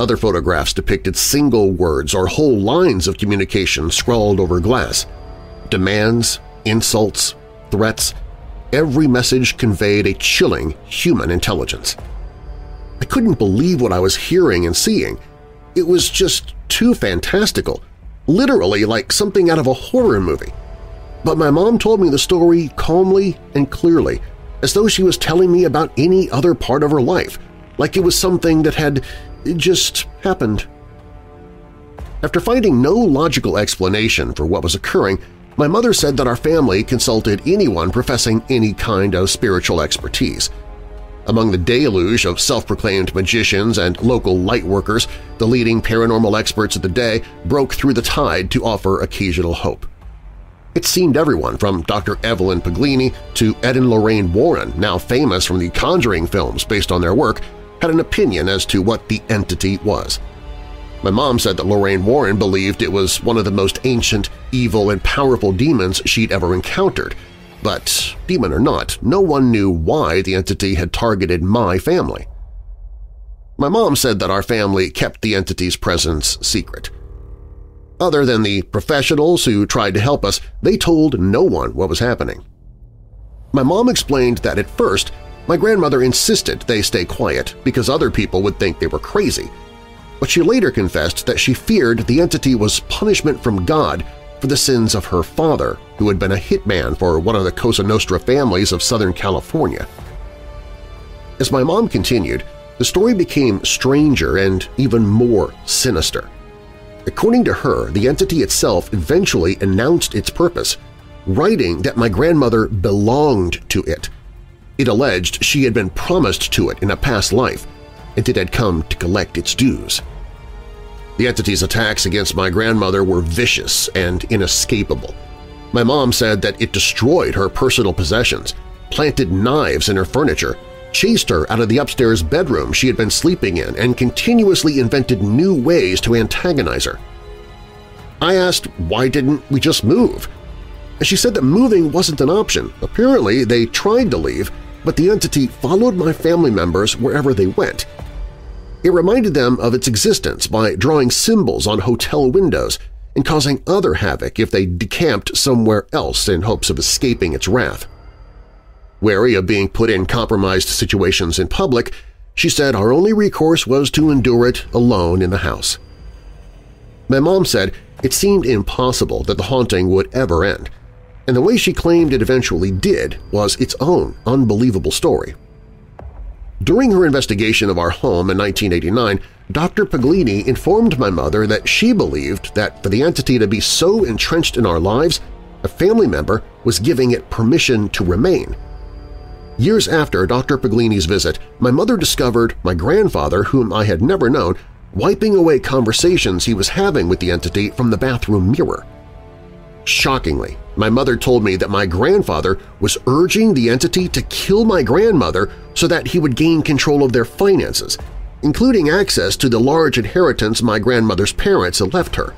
Other photographs depicted single words or whole lines of communication scrawled over glass. Demands, insults, threats, every message conveyed a chilling human intelligence. I couldn't believe what I was hearing and seeing. It was just too fantastical, literally like something out of a horror movie. But my mom told me the story calmly and clearly, as though she was telling me about any other part of her life, like it was something that had just happened. After finding no logical explanation for what was occurring, my mother said that our family consulted anyone professing any kind of spiritual expertise. Among the deluge of self-proclaimed magicians and local lightworkers, the leading paranormal experts of the day broke through the tide to offer occasional hope. It seemed everyone from Doctor Evelyn Paglini to Ed and Lorraine Warren, now famous from the Conjuring films based on their work, had an opinion as to what the entity was. My mom said that Lorraine Warren believed it was one of the most ancient, evil, and powerful demons she'd ever encountered, but, demon or not, no one knew why the entity had targeted my family. My mom said that our family kept the entity's presence secret. Other than the professionals who tried to help us, they told no one what was happening. My mom explained that at first, my grandmother insisted they stay quiet because other people would think they were crazy, but she later confessed that she feared the entity was punishment from God for the sins of her father, who had been a hitman for one of the Cosa Nostra families of Southern California. As my mom continued, the story became stranger and even more sinister. According to her, the entity itself eventually announced its purpose, writing that my grandmother belonged to it. It alleged she had been promised to it in a past life, and it had come to collect its dues. The entity's attacks against my grandmother were vicious and inescapable. My mom said that it destroyed her personal possessions, planted knives in her furniture, chased her out of the upstairs bedroom she had been sleeping in, and continuously invented new ways to antagonize her. I asked, why didn't we just move? And she said that moving wasn't an option. Apparently, they tried to leave, but the entity followed my family members wherever they went. It reminded them of its existence by drawing symbols on hotel windows and causing other havoc if they decamped somewhere else in hopes of escaping its wrath. Wary of being put in compromised situations in public, she said our only recourse was to endure it alone in the house. My mom said it seemed impossible that the haunting would ever end, and the way she claimed it eventually did was its own unbelievable story. During her investigation of our home in nineteen eighty-nine, Doctor Paglini informed my mother that she believed that for the entity to be so entrenched in our lives, a family member was giving it permission to remain. Years after Doctor Paglini's visit, my mother discovered my grandfather, whom I had never known, wiping away conversations he was having with the entity from the bathroom mirror. Shockingly, my mother told me that my grandfather was urging the entity to kill my grandmother so that he would gain control of their finances, including access to the large inheritance my grandmother's parents had left her.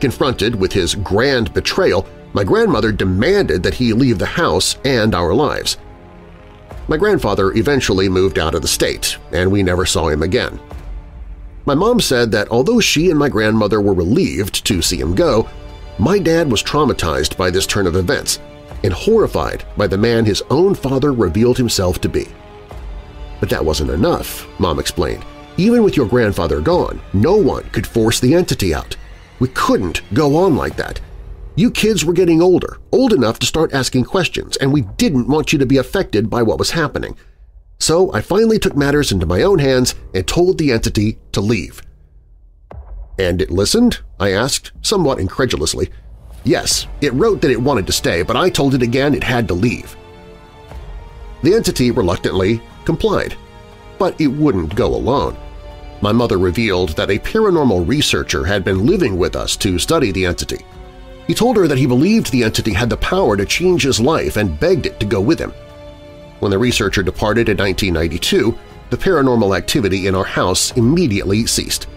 Confronted with his grand betrayal, my grandmother demanded that he leave the house and our lives. My grandfather eventually moved out of the state, and we never saw him again. My mom said that although she and my grandmother were relieved to see him go, my dad was traumatized by this turn of events and horrified by the man his own father revealed himself to be. But that wasn't enough, Mom explained. Even with your grandfather gone, no one could force the entity out. We couldn't go on like that. You kids were getting older, old enough to start asking questions, and we didn't want you to be affected by what was happening. So I finally took matters into my own hands and told the entity to leave. "And it listened?" I asked, somewhat incredulously. "Yes, it wrote that it wanted to stay, but I told it again it had to leave." The entity reluctantly complied, but it wouldn't go alone. My mother revealed that a paranormal researcher had been living with us to study the entity. He told her that he believed the entity had the power to change his life and begged it to go with him. When the researcher departed in nineteen ninety-two, the paranormal activity in our house immediately ceased.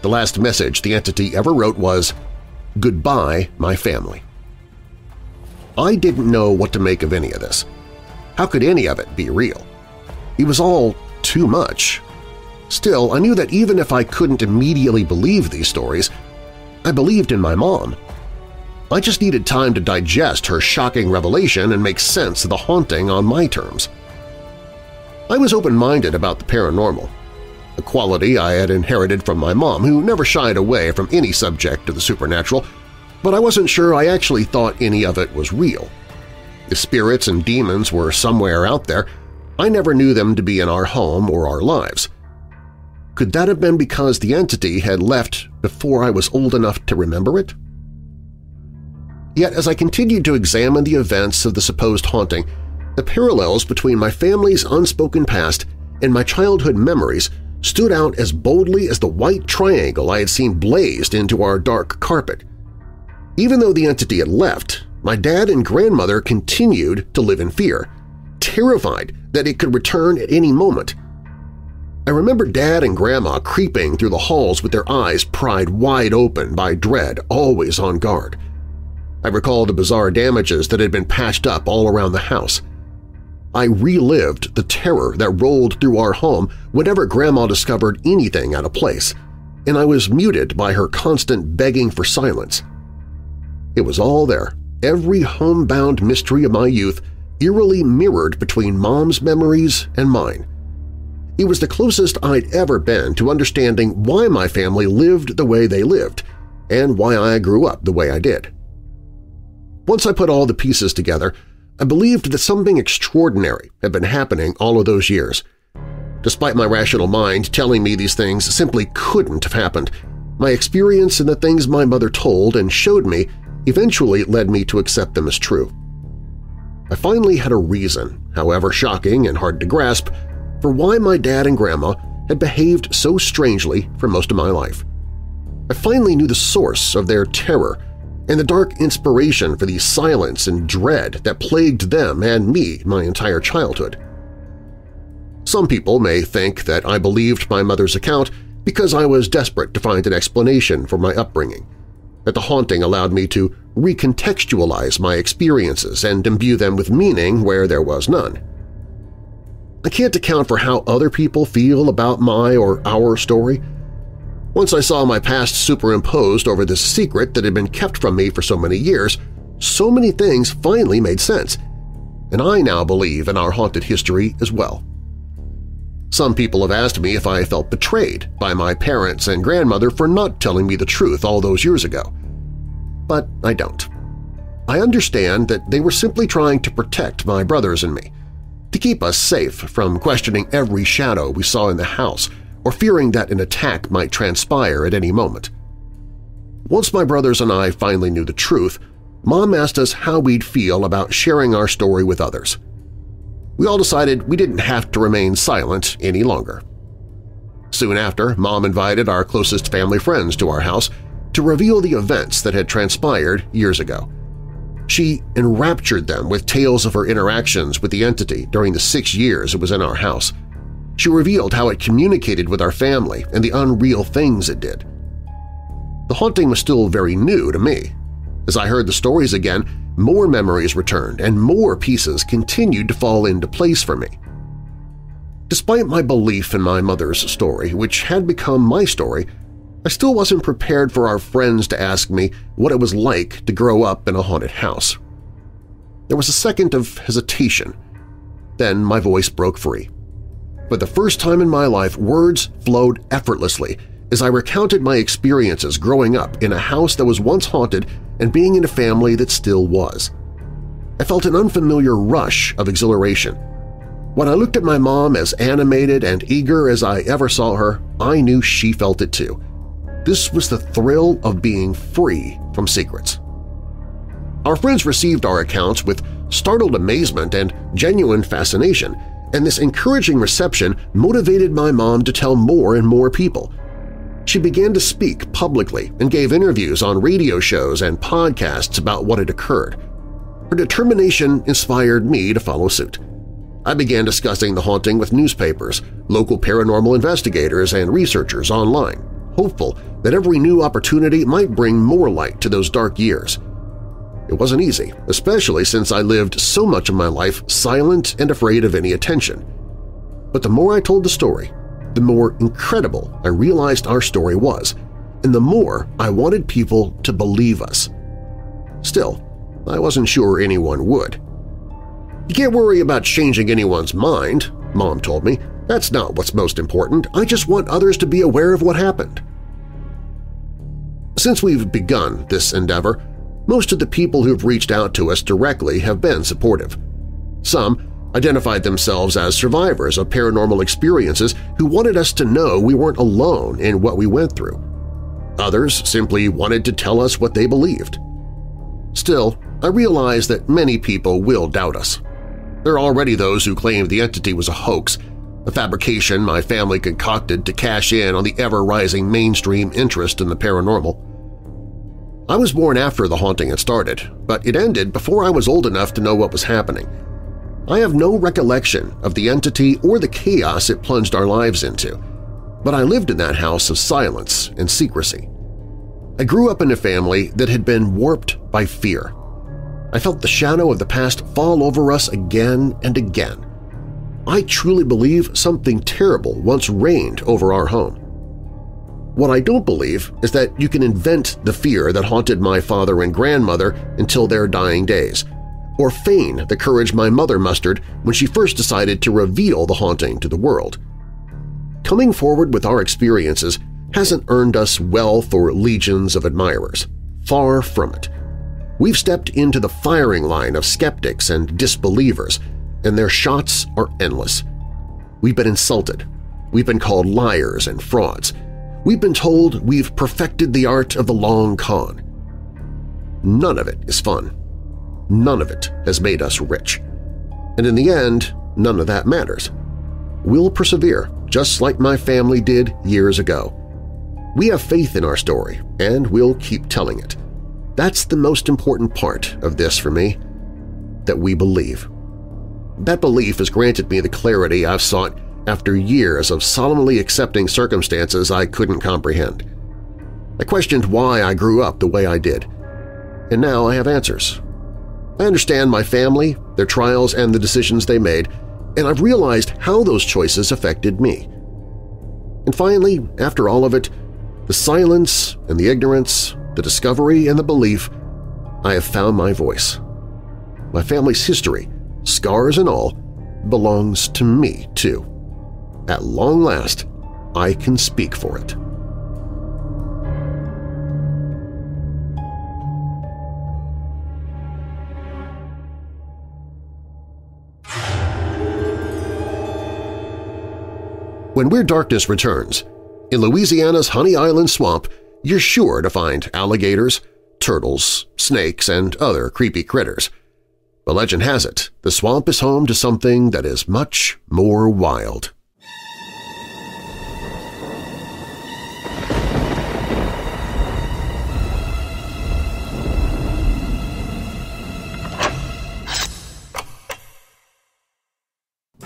The last message the entity ever wrote was, "Goodbye, my family." I didn't know what to make of any of this. How could any of it be real? It was all too much. Still, I knew that even if I couldn't immediately believe these stories, I believed in my mom. I just needed time to digest her shocking revelation and make sense of the haunting on my terms. I was open-minded about the paranormal, a quality I had inherited from my mom, who never shied away from any subject of the supernatural, but I wasn't sure I actually thought any of it was real. If spirits and demons were somewhere out there, I never knew them to be in our home or our lives. Could that have been because the entity had left before I was old enough to remember it? Yet as I continued to examine the events of the supposed haunting, the parallels between my family's unspoken past and my childhood memories stood out as boldly as the white triangle I had seen blazed into our dark carpet. Even though the entity had left, my dad and grandmother continued to live in fear, terrified that it could return at any moment. I remember Dad and Grandma creeping through the halls with their eyes pried wide open by dread, always on guard. I recall the bizarre damages that had been patched up all around the house. I relived the terror that rolled through our home whenever Grandma discovered anything out of place, and I was muted by her constant begging for silence. It was all there, every homebound mystery of my youth eerily mirrored between Mom's memories and mine. It was the closest I'd ever been to understanding why my family lived the way they lived and why I grew up the way I did. Once I put all the pieces together, I believed that something extraordinary had been happening all of those years. Despite my rational mind telling me these things simply couldn't have happened, my experience and the things my mother told and showed me eventually led me to accept them as true. I finally had a reason, however shocking and hard to grasp, for why my dad and grandma had behaved so strangely for most of my life. I finally knew the source of their terror and the dark inspiration for the silence and dread that plagued them and me my entire childhood. Some people may think that I believed my mother's account because I was desperate to find an explanation for my upbringing, that the haunting allowed me to recontextualize my experiences and imbue them with meaning where there was none. I can't account for how other people feel about my or our story. Once I saw my past superimposed over this secret that had been kept from me for so many years, so many things finally made sense, and I now believe in our haunted history as well. Some people have asked me if I felt betrayed by my parents and grandmother for not telling me the truth all those years ago, but I don't. I understand that they were simply trying to protect my brothers and me, to keep us safe from questioning every shadow we saw in the house or fearing that an attack might transpire at any moment. Once my brothers and I finally knew the truth, Mom asked us how we'd feel about sharing our story with others. We all decided we didn't have to remain silent any longer. Soon after, Mom invited our closest family friends to our house to reveal the events that had transpired years ago. She enraptured them with tales of her interactions with the entity during the six years it was in our house. She revealed how it communicated with our family and the unreal things it did. The haunting was still very new to me. As I heard the stories again, more memories returned and more pieces continued to fall into place for me. Despite my belief in my mother's story, which had become my story, I still wasn't prepared for our friends to ask me what it was like to grow up in a haunted house. There was a second of hesitation. Then my voice broke free. For the first time in my life, words flowed effortlessly as I recounted my experiences growing up in a house that was once haunted and being in a family that still was. I felt an unfamiliar rush of exhilaration. When I looked at my mom, as animated and eager as I ever saw her, I knew she felt it too. This was the thrill of being free from secrets. Our friends received our accounts with startled amazement and genuine fascination, and this encouraging reception motivated my mom to tell more and more people. She began to speak publicly and gave interviews on radio shows and podcasts about what had occurred. Her determination inspired me to follow suit. I began discussing the haunting with newspapers, local paranormal investigators, and researchers online, hopeful that every new opportunity might bring more light to those dark years. It wasn't easy, especially since I lived so much of my life silent and afraid of any attention. But the more I told the story, the more incredible I realized our story was, and the more I wanted people to believe us. Still, I wasn't sure anyone would. "You can't worry about changing anyone's mind," Mom told me. "That's not what's most important. I just want others to be aware of what happened." Since we've begun this endeavor, most of the people who've reached out to us directly have been supportive. Some identified themselves as survivors of paranormal experiences who wanted us to know we weren't alone in what we went through. Others simply wanted to tell us what they believed. Still, I realize that many people will doubt us. There are already those who claim the entity was a hoax, a fabrication my family concocted to cash in on the ever-rising mainstream interest in the paranormal. I was born after the haunting had started, but it ended before I was old enough to know what was happening. I have no recollection of the entity or the chaos it plunged our lives into, but I lived in that house of silence and secrecy. I grew up in a family that had been warped by fear. I felt the shadow of the past fall over us again and again. I truly believe something terrible once reigned over our home. What I don't believe is that you can invent the fear that haunted my father and grandmother until their dying days, or feign the courage my mother mustered when she first decided to reveal the haunting to the world. Coming forward with our experiences hasn't earned us wealth or legions of admirers. Far from it. We've stepped into the firing line of skeptics and disbelievers, and their shots are endless. We've been insulted. We've been called liars and frauds. We've been told we've perfected the art of the long con. None of it is fun. None of it has made us rich. And in the end, none of that matters. We'll persevere, just like my family did years ago. We have faith in our story, and we'll keep telling it. That's the most important part of this for me, that we believe. That belief has granted me the clarity I've sought after years of solemnly accepting circumstances I couldn't comprehend. I questioned why I grew up the way I did, and now I have answers. I understand my family, their trials, and the decisions they made, and I've realized how those choices affected me. And finally, after all of it, the silence and the ignorance, the discovery and the belief, I have found my voice. My family's history, scars and all, belongs to me, too. At long last, I can speak for it. When Weird Darkness returns, in Louisiana's Honey Island Swamp, you're sure to find alligators, turtles, snakes, and other creepy critters. But legend has it, the swamp is home to something that is much more wild.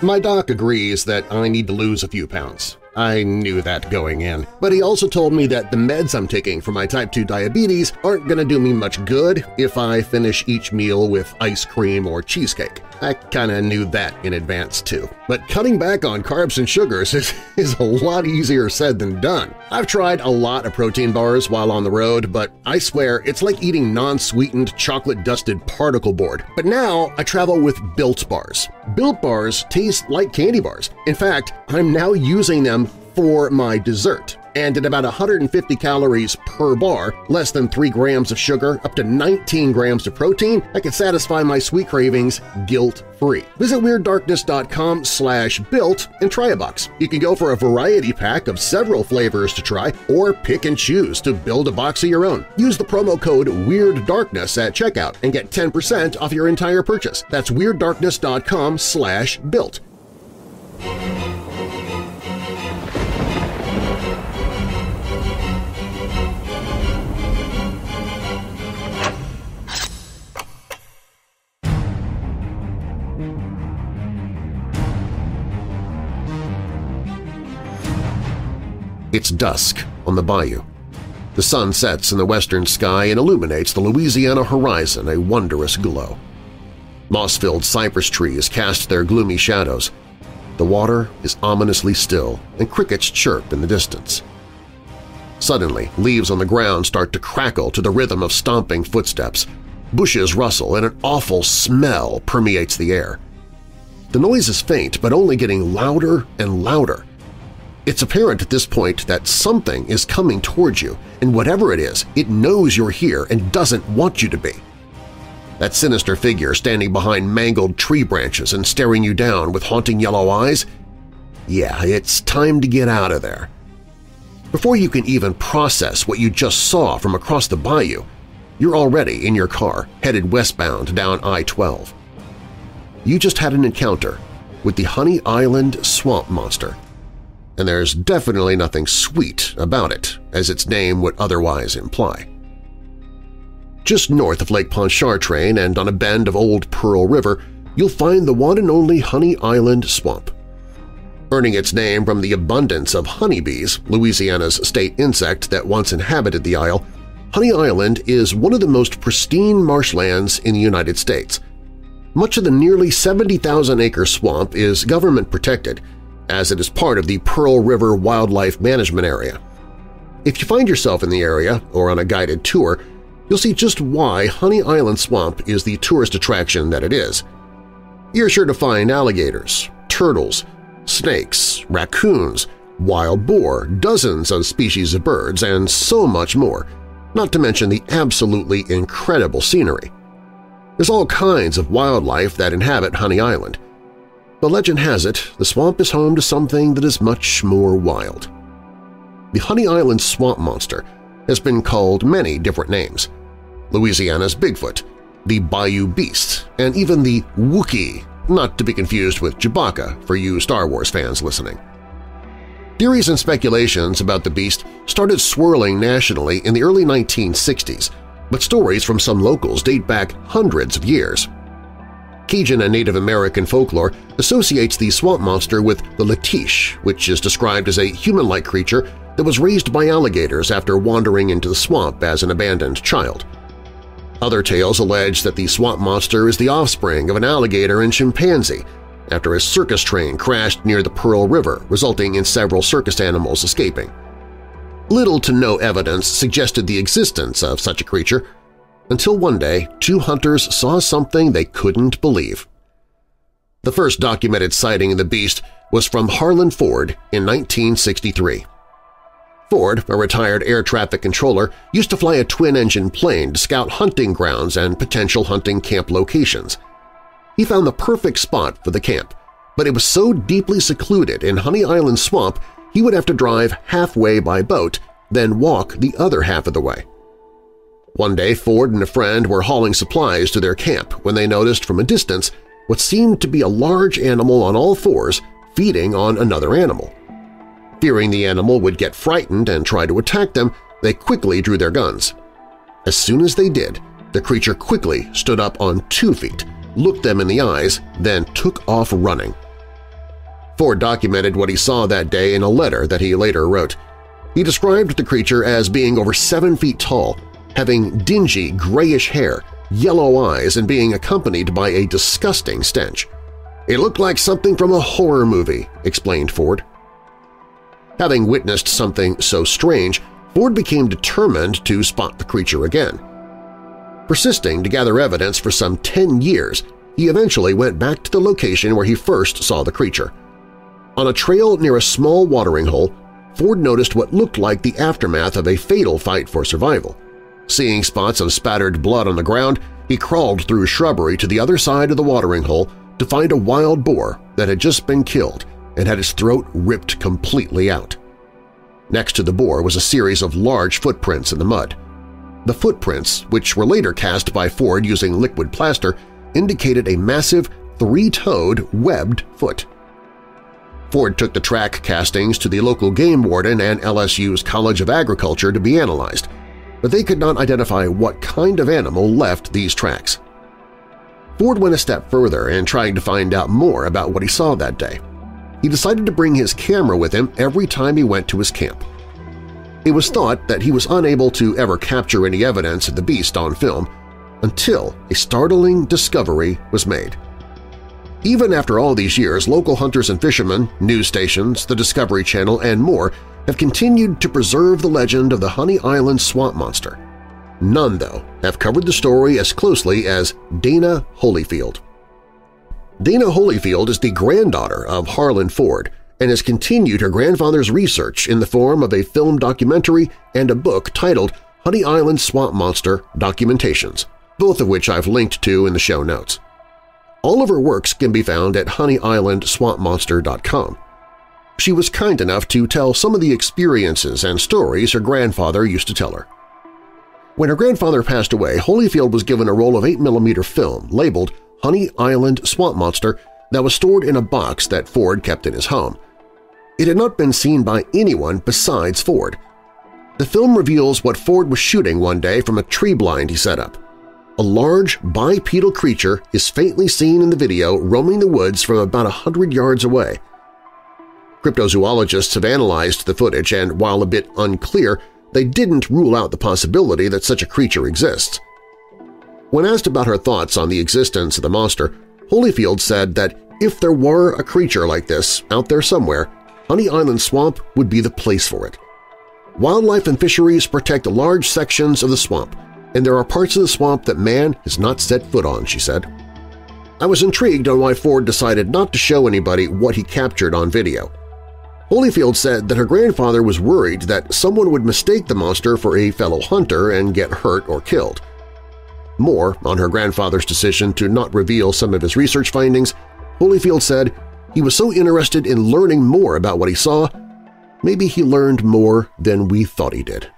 My doc agrees that I need to lose a few pounds. I knew that going in. But he also told me that the meds I'm taking for my type two diabetes aren't going to do me much good if I finish each meal with ice cream or cheesecake. I kinda knew that in advance, too. But cutting back on carbs and sugars is, is a lot easier said than done. I've tried a lot of protein bars while on the road, but I swear it's like eating non-sweetened, chocolate-dusted particle board. But now I travel with Built Bars. Built Bars taste like candy bars. In fact, I'm now using them for my dessert. and at about one hundred fifty calories per bar, less than three grams of sugar, up to nineteen grams of protein, I can satisfy my sweet cravings guilt-free. Visit Weird Darkness dot com slash built and try a box. You can go for a variety pack of several flavors to try, or pick and choose to build a box of your own. Use the promo code WeirdDarkness at checkout and get ten percent off your entire purchase. That's Weird Darkness dot com slash built. It's dusk on the bayou. The sun sets in the western sky and illuminates the Louisiana horizon a wondrous glow. Moss-filled cypress trees cast their gloomy shadows. The water is ominously still, and crickets chirp in the distance. Suddenly, leaves on the ground start to crackle to the rhythm of stomping footsteps. Bushes rustle, and an awful smell permeates the air. The noise is faint, but only getting louder and louder. It's apparent at this point that something is coming towards you, and whatever it is, it knows you're here and doesn't want you to be. That sinister figure standing behind mangled tree branches and staring you down with haunting yellow eyes? Yeah, it's time to get out of there. Before you can even process what you just saw from across the bayou, you're already in your car, headed westbound down I twelve. You just had an encounter with the Honey Island Swamp Monster, and there's definitely nothing sweet about it, as its name would otherwise imply. Just north of Lake Pontchartrain and on a bend of old Pearl River, you'll find the one and only Honey Island Swamp. Earning its name from the abundance of honeybees, Louisiana's state insect that once inhabited the isle, Honey Island is one of the most pristine marshlands in the United States. Much of the nearly seventy thousand acre swamp is government-protected, as it is part of the Pearl River Wildlife Management Area. If you find yourself in the area or on a guided tour, you'll see just why Honey Island Swamp is the tourist attraction that it is. You're sure to find alligators, turtles, snakes, raccoons, wild boar, dozens of species of birds, and so much more, not to mention the absolutely incredible scenery. There's all kinds of wildlife that inhabit Honey Island. But legend has it, the swamp is home to something that is much more wild. The Honey Island Swamp Monster has been called many different names: Louisiana's Bigfoot, the Bayou Beast, and even the Wookiee, not to be confused with Chewbacca for you Star Wars fans listening. Theories and speculations about the beast started swirling nationally in the early nineteen sixties, but stories from some locals date back hundreds of years. Cajun and Native American folklore associates the swamp monster with the Latiche, which is described as a human-like creature that was raised by alligators after wandering into the swamp as an abandoned child. Other tales allege that the swamp monster is the offspring of an alligator and chimpanzee after a circus train crashed near the Pearl River, resulting in several circus animals escaping. Little to no evidence suggested the existence of such a creature, until one day two hunters saw something they couldn't believe. The first documented sighting of the beast was from Harlan Ford in nineteen sixty-three. Ford, a retired air traffic controller, used to fly a twin-engine plane to scout hunting grounds and potential hunting camp locations. He found the perfect spot for the camp, but it was so deeply secluded in Honey Island Swamp he would have to drive halfway by boat, then walk the other half of the way. One day, Ford and a friend were hauling supplies to their camp when they noticed from a distance what seemed to be a large animal on all fours feeding on another animal. Fearing the animal would get frightened and try to attack them, they quickly drew their guns. As soon as they did, the creature quickly stood up on two feet, looked them in the eyes, then took off running. Ford documented what he saw that day in a letter that he later wrote. He described the creature as being over seven feet tall, having dingy, grayish hair, yellow eyes, and being accompanied by a disgusting stench. "It looked like something from a horror movie," explained Ford. Having witnessed something so strange, Ford became determined to spot the creature again. Persisting to gather evidence for some ten years, he eventually went back to the location where he first saw the creature. On a trail near a small watering hole, Ford noticed what looked like the aftermath of a fatal fight for survival. Seeing spots of spattered blood on the ground, he crawled through shrubbery to the other side of the watering hole to find a wild boar that had just been killed and had its throat ripped completely out. Next to the boar was a series of large footprints in the mud. The footprints, which were later cast by Ford using liquid plaster, indicated a massive three-toed webbed foot. Ford took the track castings to the local game warden and L S U's College of Agriculture to be analyzed, but they could not identify what kind of animal left these tracks. Ford went a step further and tried to find out more about what he saw that day. He decided to bring his camera with him every time he went to his camp. It was thought that he was unable to ever capture any evidence of the beast on film until a startling discovery was made. Even after all these years, local hunters and fishermen, news stations, the Discovery Channel, and more have continued to preserve the legend of the Honey Island Swamp Monster. None, though, have covered the story as closely as Dana Holyfield. Dana Holyfield is the granddaughter of Harlan Ford and has continued her grandfather's research in the form of a film documentary and a book titled Honey Island Swamp Monster Documentations, both of which I've linked to in the show notes. All of her works can be found at honey island swamp monster dot com. She was kind enough to tell some of the experiences and stories her grandfather used to tell her. When her grandfather passed away, Holyfield was given a roll of eight millimeter film labeled Honey Island Swamp Monster that was stored in a box that Ford kept in his home. It had not been seen by anyone besides Ford. The film reveals what Ford was shooting one day from a tree blind he set up. A large bipedal creature is faintly seen in the video roaming the woods from about one hundred yards away. Cryptozoologists have analyzed the footage, and while a bit unclear, they didn't rule out the possibility that such a creature exists. When asked about her thoughts on the existence of the monster, Holyfield said that if there were a creature like this out there somewhere, Honey Island Swamp would be the place for it. Wildlife and fisheries protect large sections of the swamp, and there are parts of the swamp that man has not set foot on, she said. I was intrigued on why Ford decided not to show anybody what he captured on video. Holyfield said that her grandfather was worried that someone would mistake the monster for a fellow hunter and get hurt or killed. More on her grandfather's decision to not reveal some of his research findings, Holyfield said he was so interested in learning more about what he saw, maybe he learned more than we thought he did.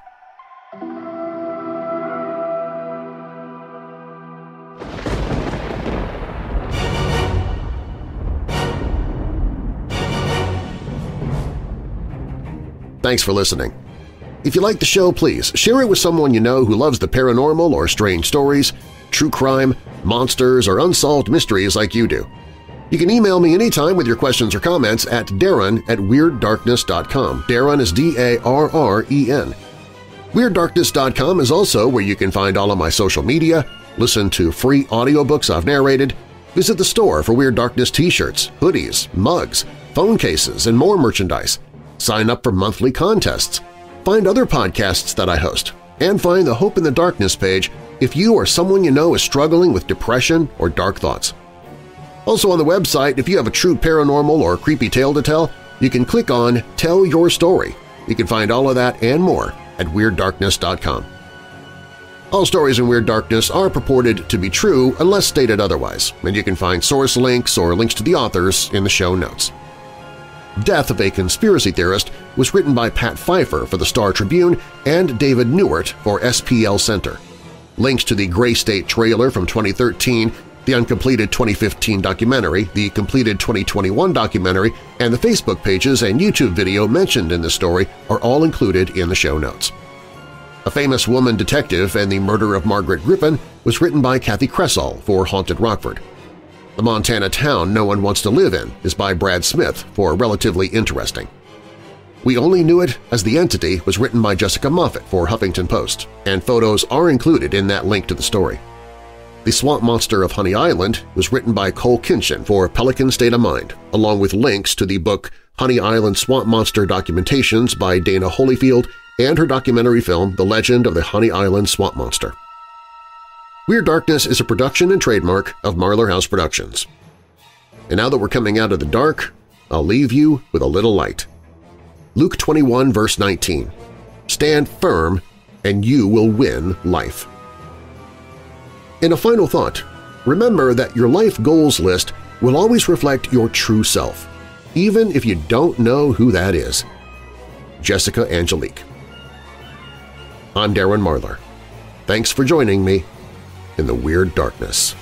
Thanks for listening. If you like the show, please share it with someone you know who loves the paranormal or strange stories, true crime, monsters, or unsolved mysteries like you do. You can email me anytime with your questions or comments at Darren at Weird Darkness dot com. Darren is D A R R E N. Weird Darkness dot com is also where you can find all of my social media, listen to free audiobooks I've narrated, visit the store for Weird Darkness t-shirts, hoodies, mugs, phone cases, and more merchandise. Sign up for monthly contests, find other podcasts that I host, and find the Hope in the Darkness page if you or someone you know is struggling with depression or dark thoughts. Also on the website, if you have a true paranormal or creepy tale to tell, you can click on Tell Your Story. You can find all of that and more at Weird Darkness dot com. All stories in Weird Darkness are purported to be true unless stated otherwise, and you can find source links or links to the authors in the show notes. Death of a Conspiracy Theorist was written by Pat Pfeiffer for the Star Tribune and David Newart for S P L Center. Links to the Gray State trailer from twenty thirteen, the uncompleted twenty fifteen documentary, the completed twenty twenty-one documentary, and the Facebook pages and YouTube video mentioned in this story are all included in the show notes. A Famous Woman Detective and the Murder of Margaret Grippen was written by Kathy Cressall for Haunted Rockford. The Montana Town No One Wants to Live In is by Brad Smith for Relatively Interesting. We Only Knew It as the Entity was written by Jessica Moffat for Huffington Post, and photos are included in that link to the story. The Swamp Monster of Honey Island was written by Cole Kinchin for Pelican State of Mind, along with links to the book Honey Island Swamp Monster Documentations by Dana Holyfield and her documentary film The Legend of the Honey Island Swamp Monster. Weird Darkness is a production and trademark of Marlar House Productions. And now that we're coming out of the dark, I'll leave you with a little light. Luke twenty-one, verse nineteen, "Stand firm and you will win life." In a final thought, remember that your life goals list will always reflect your true self, even if you don't know who that is. Jessica Angelique. I'm Darren Marlar. Thanks for joining me in the Weird Darkness.